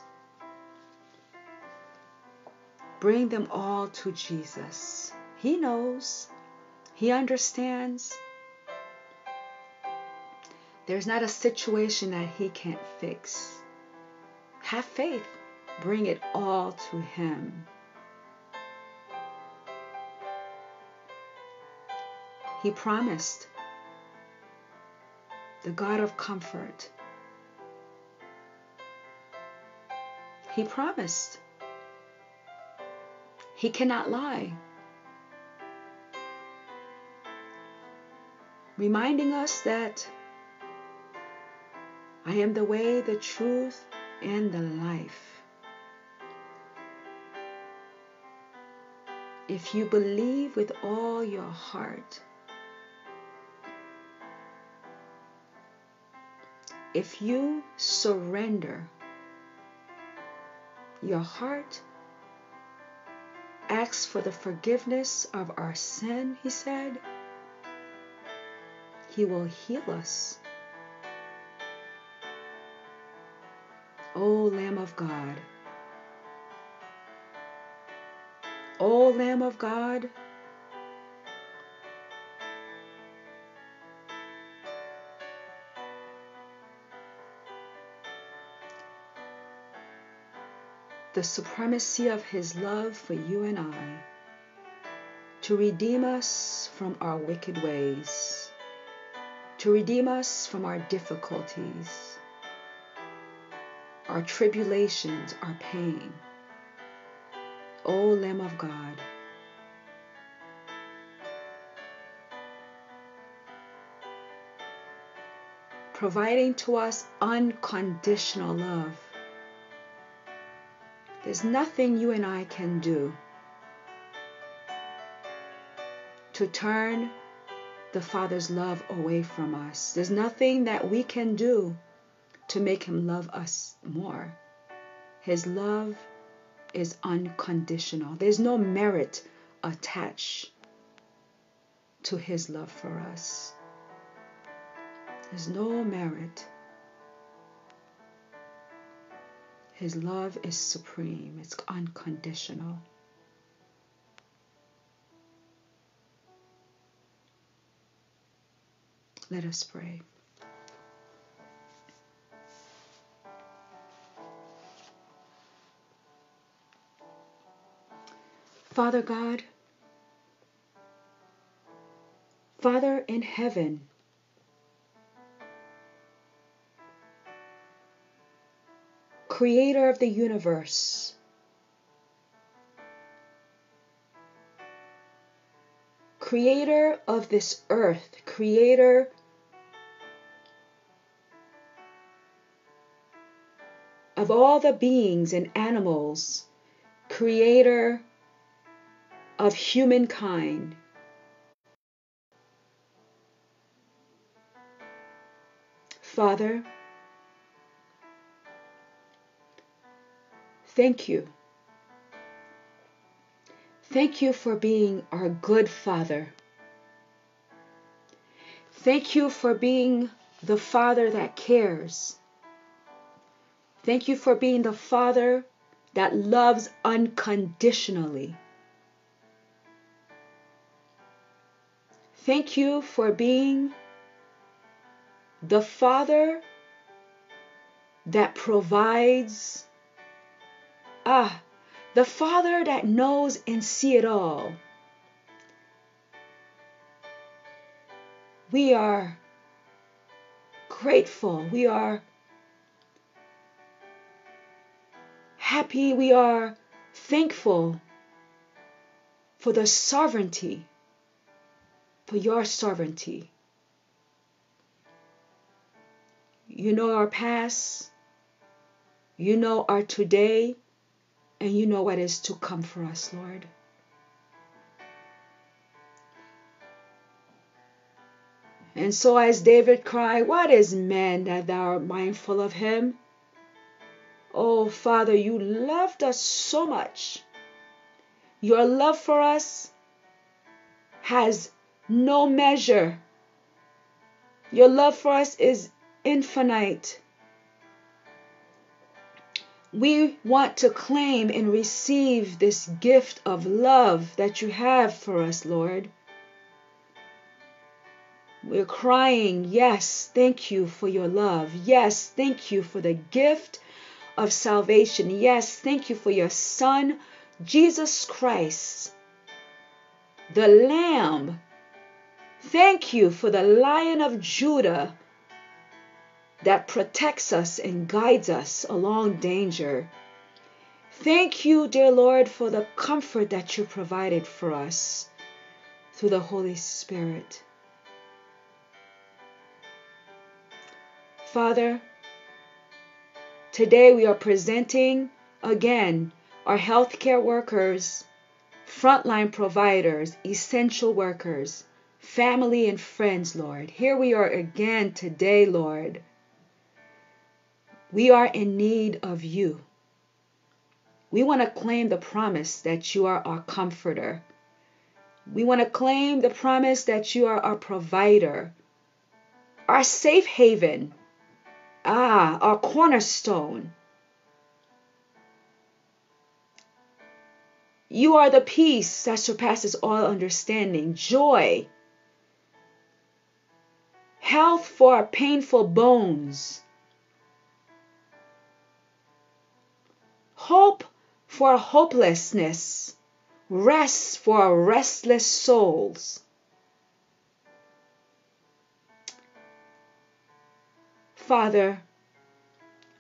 Bring them all to Jesus. He knows. He understands. There's not a situation that he can't fix. Have faith. Bring it all to him. He promised, the God of comfort. He promised. He cannot lie. Reminding us that I am the way, the truth, and the life. If you believe with all your heart, if you surrender your heart. Ask for the forgiveness of our sin, he said. He will heal us. O Lamb of God, O Lamb of God, the supremacy of his love for you and I, to redeem us from our wicked ways, to redeem us from our difficulties, our tribulations, our pain. O Lamb of God, providing to us unconditional love. There's nothing you and I can do to turn the Father's love away from us. There's nothing that we can do to make him love us more. His love is unconditional. There's no merit attached to his love for us. There's no merit. His love is supreme. It's unconditional. Let us pray. Father God, Father in heaven, Creator of the universe, Creator of this earth, Creator of all the beings and animals, Creator of humankind. Father, thank you. Thank you for being our good Father. Thank you for being the Father that cares. Thank you for being the Father that loves unconditionally. Thank you for being the Father that provides, ah, the Father that knows and sees it all. We are grateful. We are happy. We are thankful for the sovereignty. For your sovereignty. You know our past, you know our today, and you know what is to come for us, Lord. And so as David cried, what is man that thou art mindful of him? Oh, Father, you loved us so much. Your love for us has no measure. Your love for us is infinite. We want to claim and receive this gift of love that you have for us, Lord. We're crying, yes, thank you for your love. Yes, thank you for the gift of salvation. Yes, thank you for your Son, Jesus Christ, the Lamb. Thank you for the Lion of Judah that protects us and guides us along danger. Thank you, dear Lord, for the comfort that you provided for us through the Holy Spirit. Father, today we are presenting again our healthcare workers, frontline providers, essential workers, family and friends, Lord. Here we are again today, Lord. We are in need of you. We want to claim the promise that you are our comforter. We want to claim the promise that you are our provider, our safe haven, ah, our cornerstone. You are the peace that surpasses all understanding, joy, health for our painful bones, hope for our hopelessness, rest for our restless souls. Father,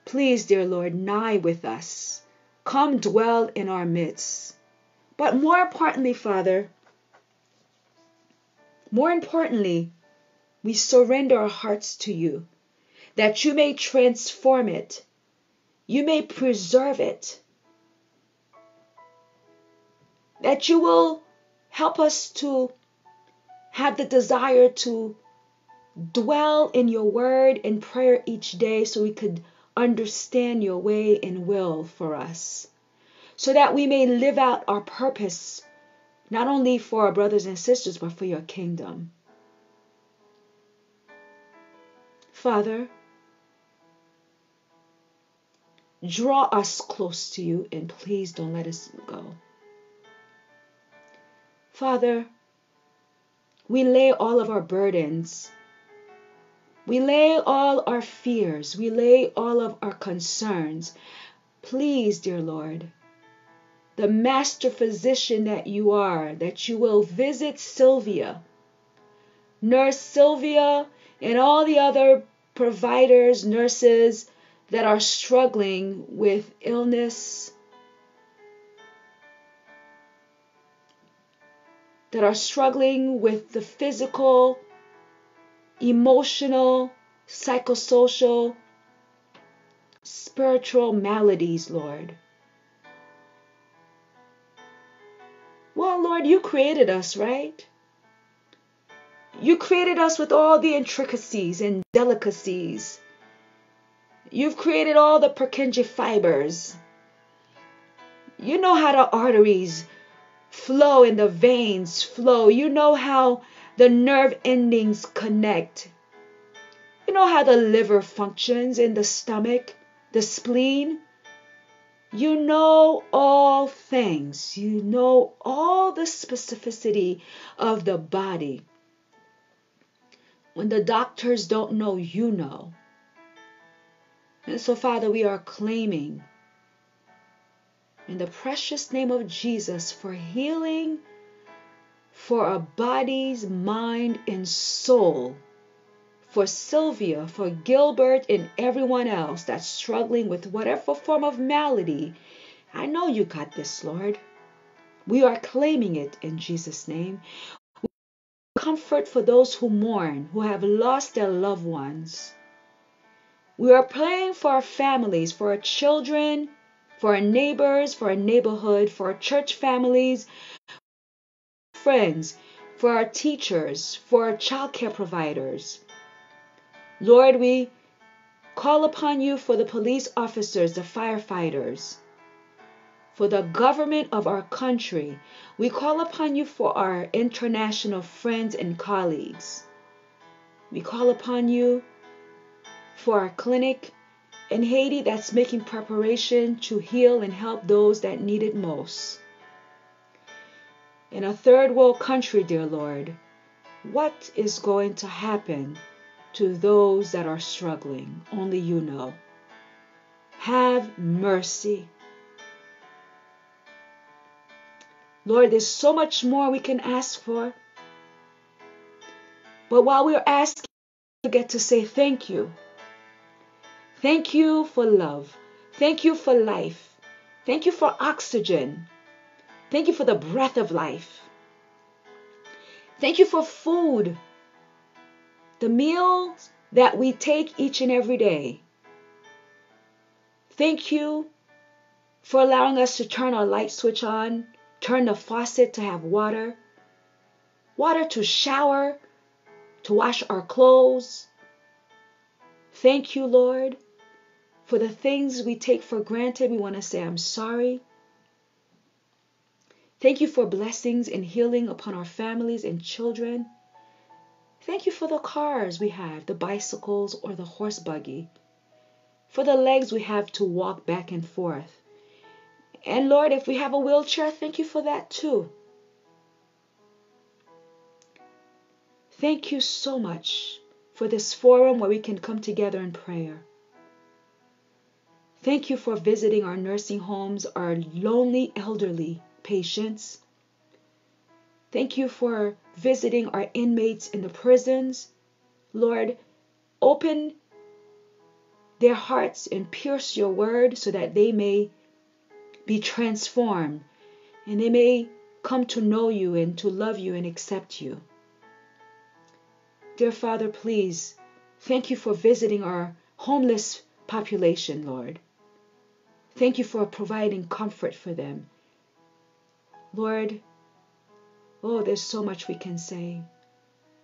please, dear Lord, nigh with us. Come dwell in our midst. But more importantly, Father, more importantly, we surrender our hearts to you, that you may transform it, you may preserve it, that you will help us to have the desire to dwell in your word and prayer each day so we could understand your way and will for us, so that we may live out our purpose, not only for our brothers and sisters, but for your kingdom. Father, draw us close to you and please don't let us go. Father, we lay all of our burdens. We lay all our fears. We lay all of our concerns. Please, dear Lord, the master physician that you are, that you will visit Sylvia, Nurse Sylvia, and all the other providers, nurses that are struggling with illness, that are struggling with the physical, emotional, psychosocial, spiritual maladies, Lord. Well, Lord, you created us, right? You created us with all the intricacies and delicacies. You've created all the Purkinje fibers. You know how the arteries flow and the veins flow. You know how the nerve endings connect. You know how the liver functions and the stomach, the spleen. You know all things. You know all the specificity of the body. When the doctors don't know, you know. And so, Father, we are claiming in the precious name of Jesus for healing for our bodies, mind, and soul, for Sylvia, for Gilbert, and everyone else that's struggling with whatever form of malady. I know you got this, Lord. We are claiming it in Jesus' name. Comfort for those who mourn, who have lost their loved ones. We are praying for our families, for our children, for our neighbors, for our neighborhood, for our church families, friends, for our teachers, for our child care providers. Lord, we call upon you for the police officers, the firefighters, for the government of our country. We call upon you for our international friends and colleagues. We call upon you for our clinic in Haiti that's making preparation to heal and help those that need it most. In a third world country, dear Lord, what is going to happen to those that are struggling? Only you know. Have mercy. Lord, there's so much more we can ask for. But while we're asking, we get to say thank you. Thank you for love. Thank you for life. Thank you for oxygen. Thank you for the breath of life. Thank you for food, the meals that we take each and every day. Thank you for allowing us to turn our light switch on, turn the faucet to have water, water to shower, to wash our clothes. Thank you, Lord, for the things we take for granted. We want to say, I'm sorry. Thank you for blessings and healing upon our families and children. Thank you for the cars we have, the bicycles or the horse buggy, for the legs we have to walk back and forth. And Lord, if we have a wheelchair, thank you for that too. Thank you so much for this forum where we can come together in prayer. Thank you for visiting our nursing homes, our lonely elderly patients. Thank you for visiting our inmates in the prisons. Lord, open their hearts and pierce your word so that they may be transformed and they may come to know you and to love you and accept you. Dear Father, please, thank you for visiting our homeless population, Lord. Thank you for providing comfort for them. Lord, oh, there's so much we can say,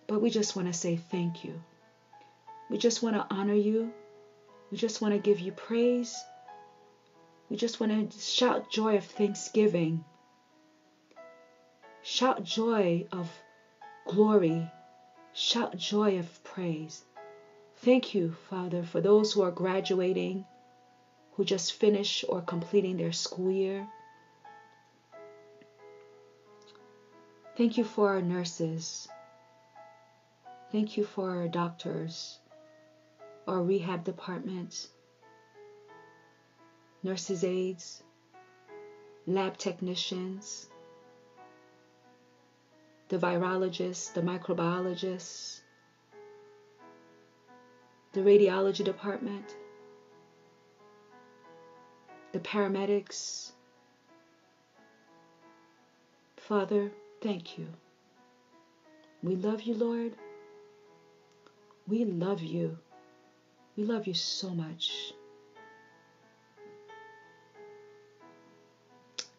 but we just want to say thank you. We just want to honor you. We just want to give you praise. We just want to shout joy of thanksgiving. Shout joy of glory. Shout joy of praise. Thank you, Father, for those who are graduating, who just finished or completing their school year. Thank you for our nurses. Thank you for our doctors, our rehab departments, nurses' aides, lab technicians, the virologists, the microbiologists, the radiology department, the paramedics. Father, thank you. We love you, Lord. We love you. We love you so much.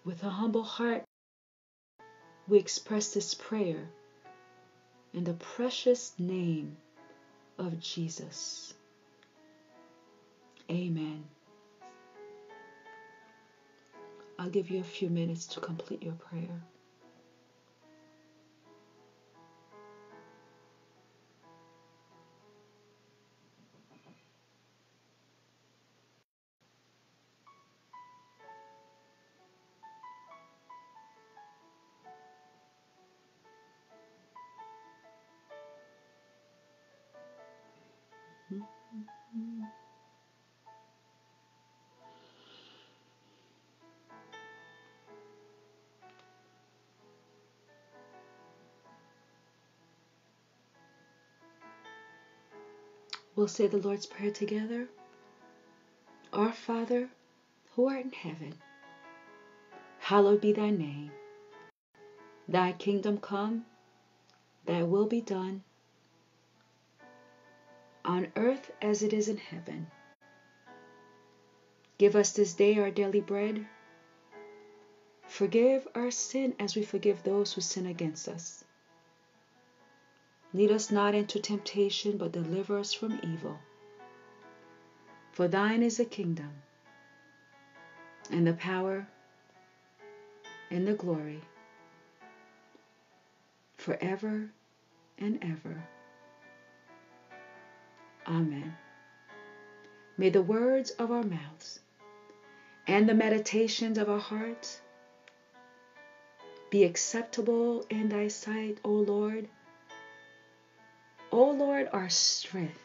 With a humble heart, we express this prayer in the precious name of Jesus. Amen. I'll give you a few minutes to complete your prayer. We'll say the Lord's Prayer together. Our Father, who art in heaven, hallowed be thy name. Thy kingdom come, thy will be done, on earth as it is in heaven. Give us this day our daily bread. Forgive our sin as we forgive those who sin against us. Lead us not into temptation, but deliver us from evil. For thine is the kingdom, and the power, and the glory, forever and ever. Amen. May the words of our mouths and the meditations of our hearts be acceptable in thy sight, O Lord, O Lord, our strength,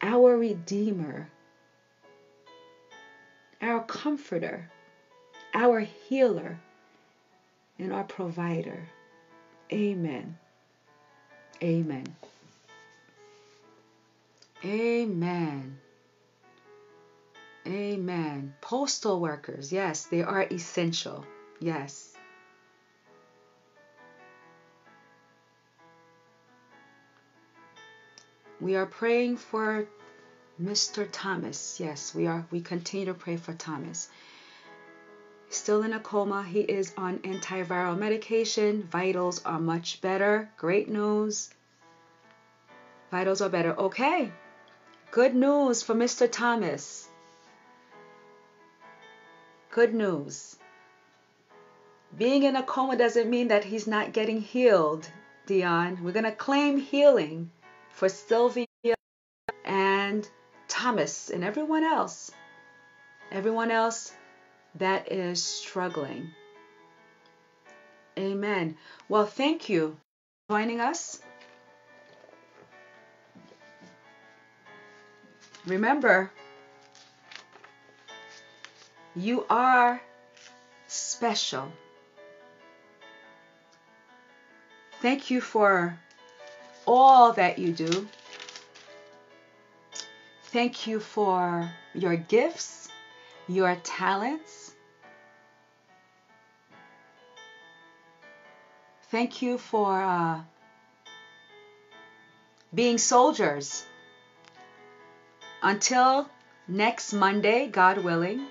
our Redeemer, our Comforter, our Healer, and our Provider. Amen. Amen. Amen. Amen. Postal workers, yes, they are essential. Yes. We are praying for Mister Thomas. Yes, we are. We continue to pray for Thomas. Still in a coma. He is on antiviral medication. Vitals are much better. Great news. Vitals are better. Okay. Good news for Mister Thomas. Good news. Being in a coma doesn't mean that he's not getting healed, Dion. We're going to claim healing for Sylvia and Thomas and everyone else. Everyone else that is struggling. Amen. Well, thank you for joining us. Remember, you are special. Thank you for all that you do. Thank you for your gifts, your talents. Thank you for uh, being soldiers. Until next Monday, God willing.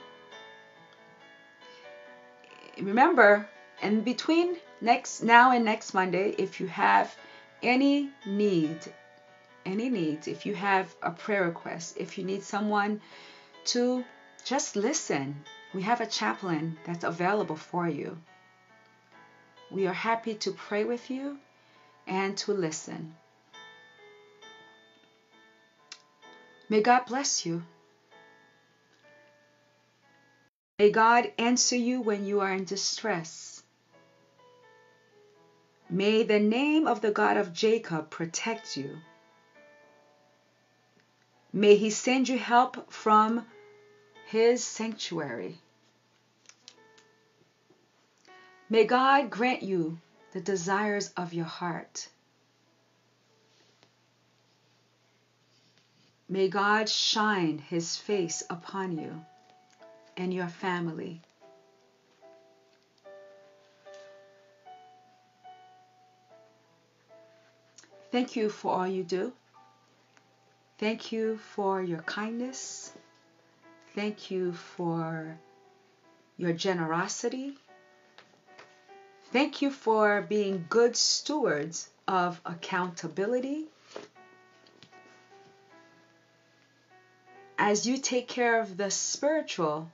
Remember, in between next now and next Monday, if you have any need, any needs, if you have a prayer request, if you need someone to just listen, we have a chaplain that's available for you. We are happy to pray with you and to listen. May God bless you. May God answer you when you are in distress. May the name of the God of Jacob protect you. May he send you help from his sanctuary. May God grant you the desires of your heart. May God shine his face upon you and your family. Thank you for all you do. Thank you for your kindness. Thank you for your generosity. Thank you for being good stewards of accountability. As you take care of the spiritual,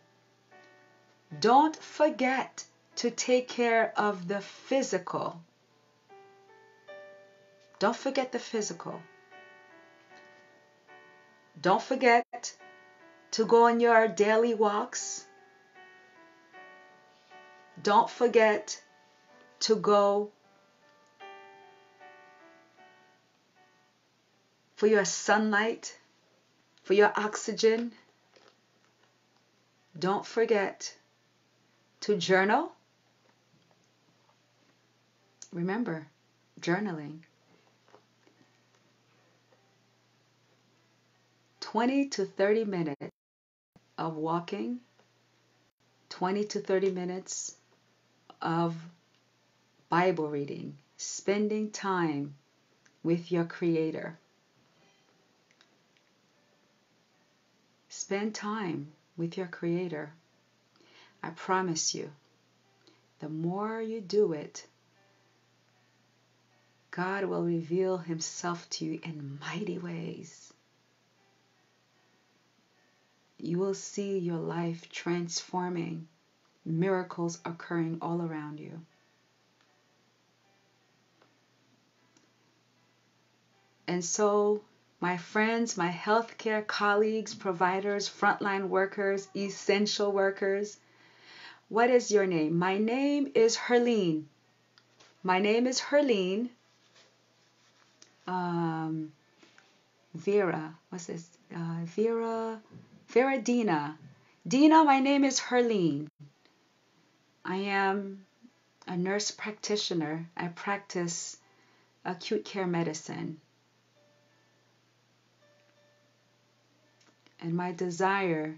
don't forget to take care of the physical. Don't forget the physical. Don't forget to go on your daily walks. Don't forget to go for your sunlight, for your oxygen. Don't forget to journal. Remember, journaling. twenty to thirty minutes of walking, twenty to thirty minutes of Bible reading, spending time with your Creator. Spend time with your Creator. I promise you, the more you do it, God will reveal himself to you in mighty ways. You will see your life transforming, miracles occurring all around you. And so, my friends, my healthcare colleagues, providers, frontline workers, essential workers, what is your name? My name is Herline. My name is Herline um, Vera. What's this? Uh, Vera, Vera Dina. Dina, my name is Herline. I am a nurse practitioner. I practice acute care medicine. And my desire,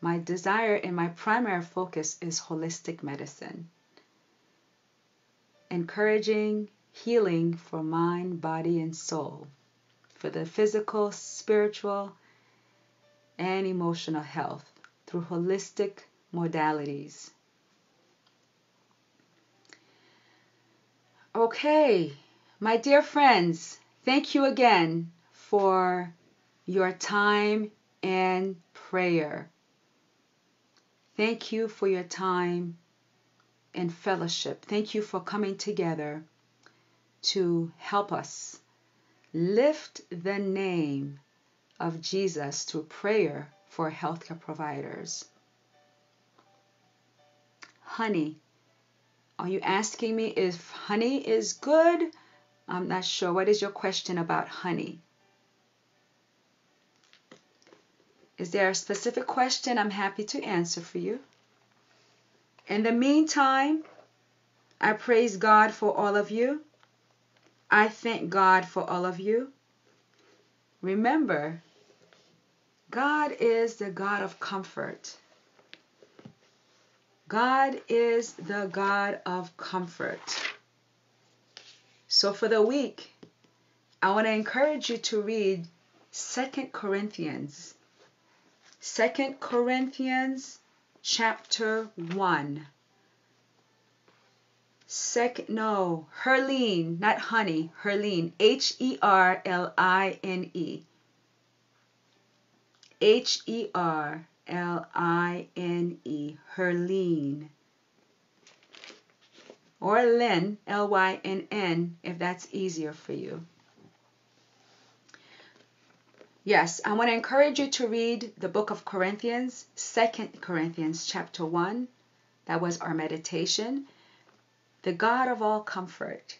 my desire and my primary focus is holistic medicine. Encouraging healing for mind, body, and soul. For the physical, spiritual, and emotional health through holistic modalities. Okay, my dear friends, thank you again for your time and prayer. Thank you for your time and fellowship. Thank you for coming together to help us lift the name of Jesus through prayer for healthcare providers. Honey, are you asking me if honey is good? I'm not sure. What is your question about honey? Is there a specific question? I'm happy to answer for you. In the meantime, I praise God for all of you. I thank God for all of you. Remember, God is the God of comfort. God is the God of comfort. So for the week, I want to encourage you to read Second Corinthians. Second Corinthians chapter one. Sec no, Herline, not honey, Herline, H E R L I N E. H E R L I N E, Herline. Or Lynn, L Y N N, if that's easier for you. Yes, I want to encourage you to read the book of Corinthians, Second Corinthians chapter one. That was our meditation. The God of all comfort.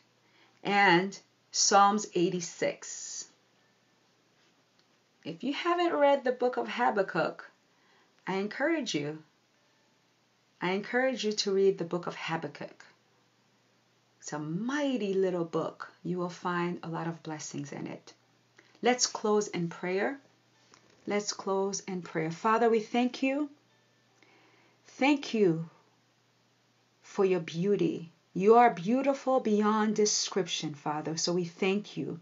And Psalms eighty-six. If you haven't read the book of Habakkuk, I encourage you, I encourage you to read the book of Habakkuk. It's a mighty little book. You will find a lot of blessings in it. Let's close in prayer. Let's close in prayer. Father, we thank you. Thank you for your beauty. You are beautiful beyond description, Father, so we thank you.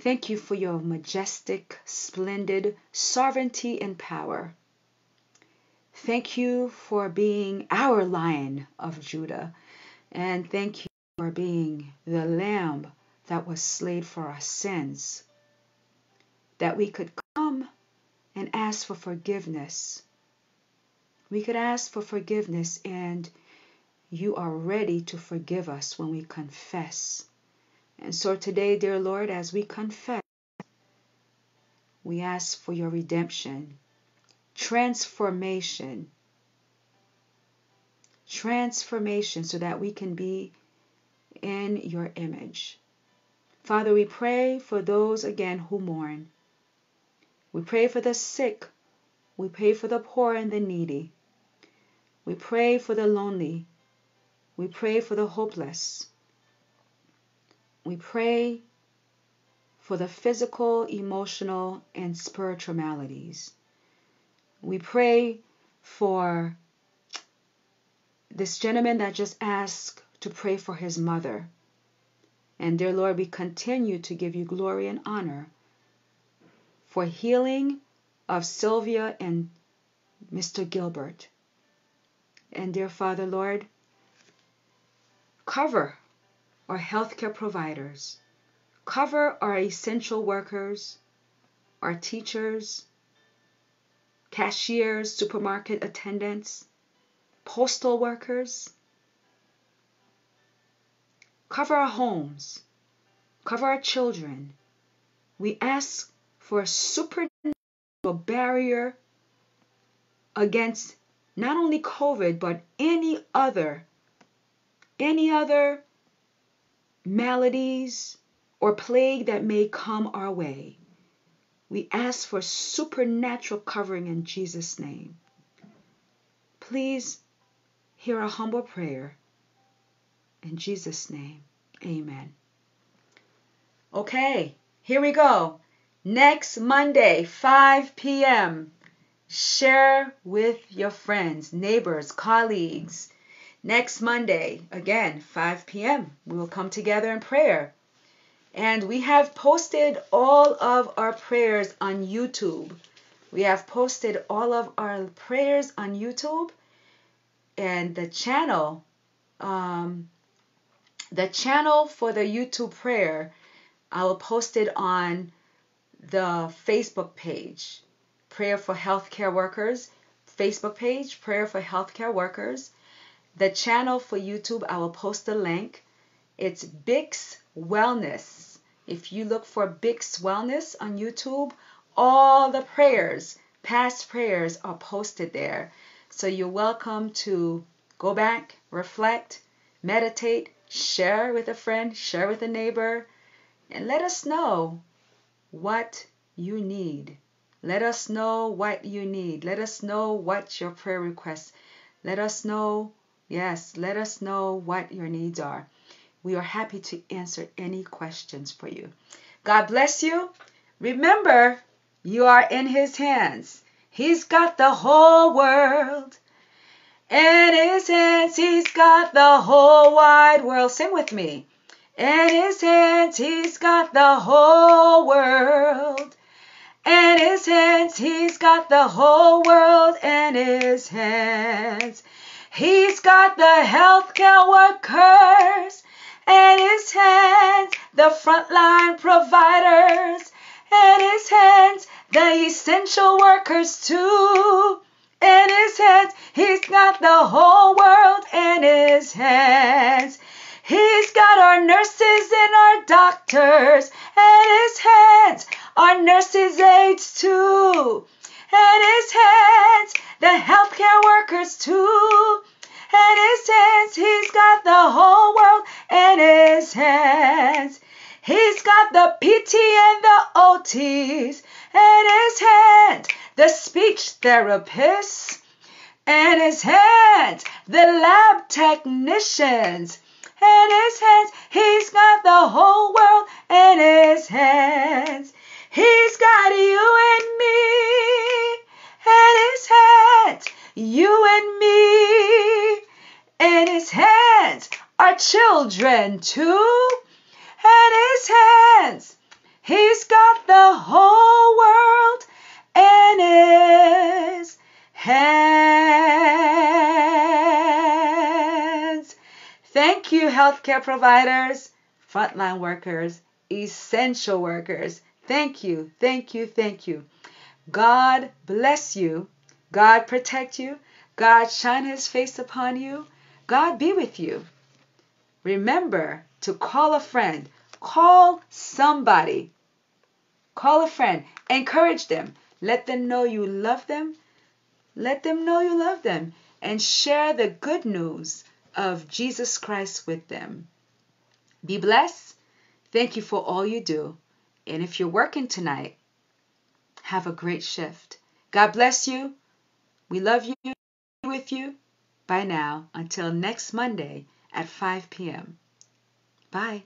Thank you for your majestic, splendid sovereignty and power. Thank you for being our Lion of Judah, and thank you for being the Lamb that was slain for our sins, that we could come and ask for forgiveness. We could ask for forgiveness, and you are ready to forgive us when we confess. And so today, dear Lord, as we confess, we ask for your redemption. Transformation, transformation so that we can be in your image. Father, we pray for those again who mourn. We pray for the sick. We pray for the poor and the needy. We pray for the lonely. We pray for the hopeless. We pray for the physical, emotional, and spiritual maladies. We pray for this gentleman that just asked to pray for his mother. And dear Lord, we continue to give you glory and honor for healing of Sylvia and Mister Gilbert. And dear Father, Lord, cover our healthcare providers, cover our essential workers, our teachers, cashiers, supermarket attendants, postal workers. Cover our homes. Cover our children. We ask for a supernatural barrier against not only COVID, but any other, any other maladies or plague that may come our way. We ask for supernatural covering in Jesus' name. Please hear our humble prayer. In Jesus' name, amen. Okay, here we go. Next Monday, five p.m. Share with your friends, neighbors, colleagues. Next Monday, again, five p.m. We will come together in prayer. And we have posted all of our prayers on YouTube. We have posted all of our prayers on YouTube. And the channel, um, the channel for the YouTube prayer, I will post it on the Facebook page, Prayer for Healthcare Workers, Facebook page, Prayer for Healthcare Workers. The channel for YouTube, I will post a link. It's Bix Wellness. If you look for Bix Wellness on YouTube, all the prayers, past prayers, are posted there. So you're welcome to go back, reflect, meditate, share with a friend, share with a neighbor, and let us know what you need. Let us know what you need. Let us know what your prayer requests. Let us know, yes, let us know what your needs are. We are happy to answer any questions for you. God bless you. Remember, you are in His hands. He's got the whole world. In His hands, He's got the whole wide world. Sing with me. In His hands, He's got the whole world. In His hands, He's got the whole world in His hands. He's got the healthcare workers in His hands, the frontline providers in His hands, the essential workers too in His hands. He's got the whole world in His hands. He's got our nurses and our doctors in His hands, our nurses' aides too in His hands, the healthcare workers too in His hands. He's got the whole world in His hands. He's got the P T and the O Ts in His hands, the speech therapists in His hands, the lab technicians in His hands. He's got the whole world in His hands. He's got you and me in His hands. You and me in His hands. Our children too in His hands. He's got the whole world in His hands. Thank you, healthcare providers, frontline workers, essential workers. Thank you, thank you, thank you. God bless you. God protect you. God shine His face upon you. God be with you. Remember to call a friend. Call somebody. Call a friend. Encourage them. Let them know you love them. Let them know you love them. And share the good news of Jesus Christ with them. Be blessed. Thank you for all you do. And if you're working tonight, have a great shift. God bless you. We love you. With you. Bye now. Until next Monday at five p m Bye.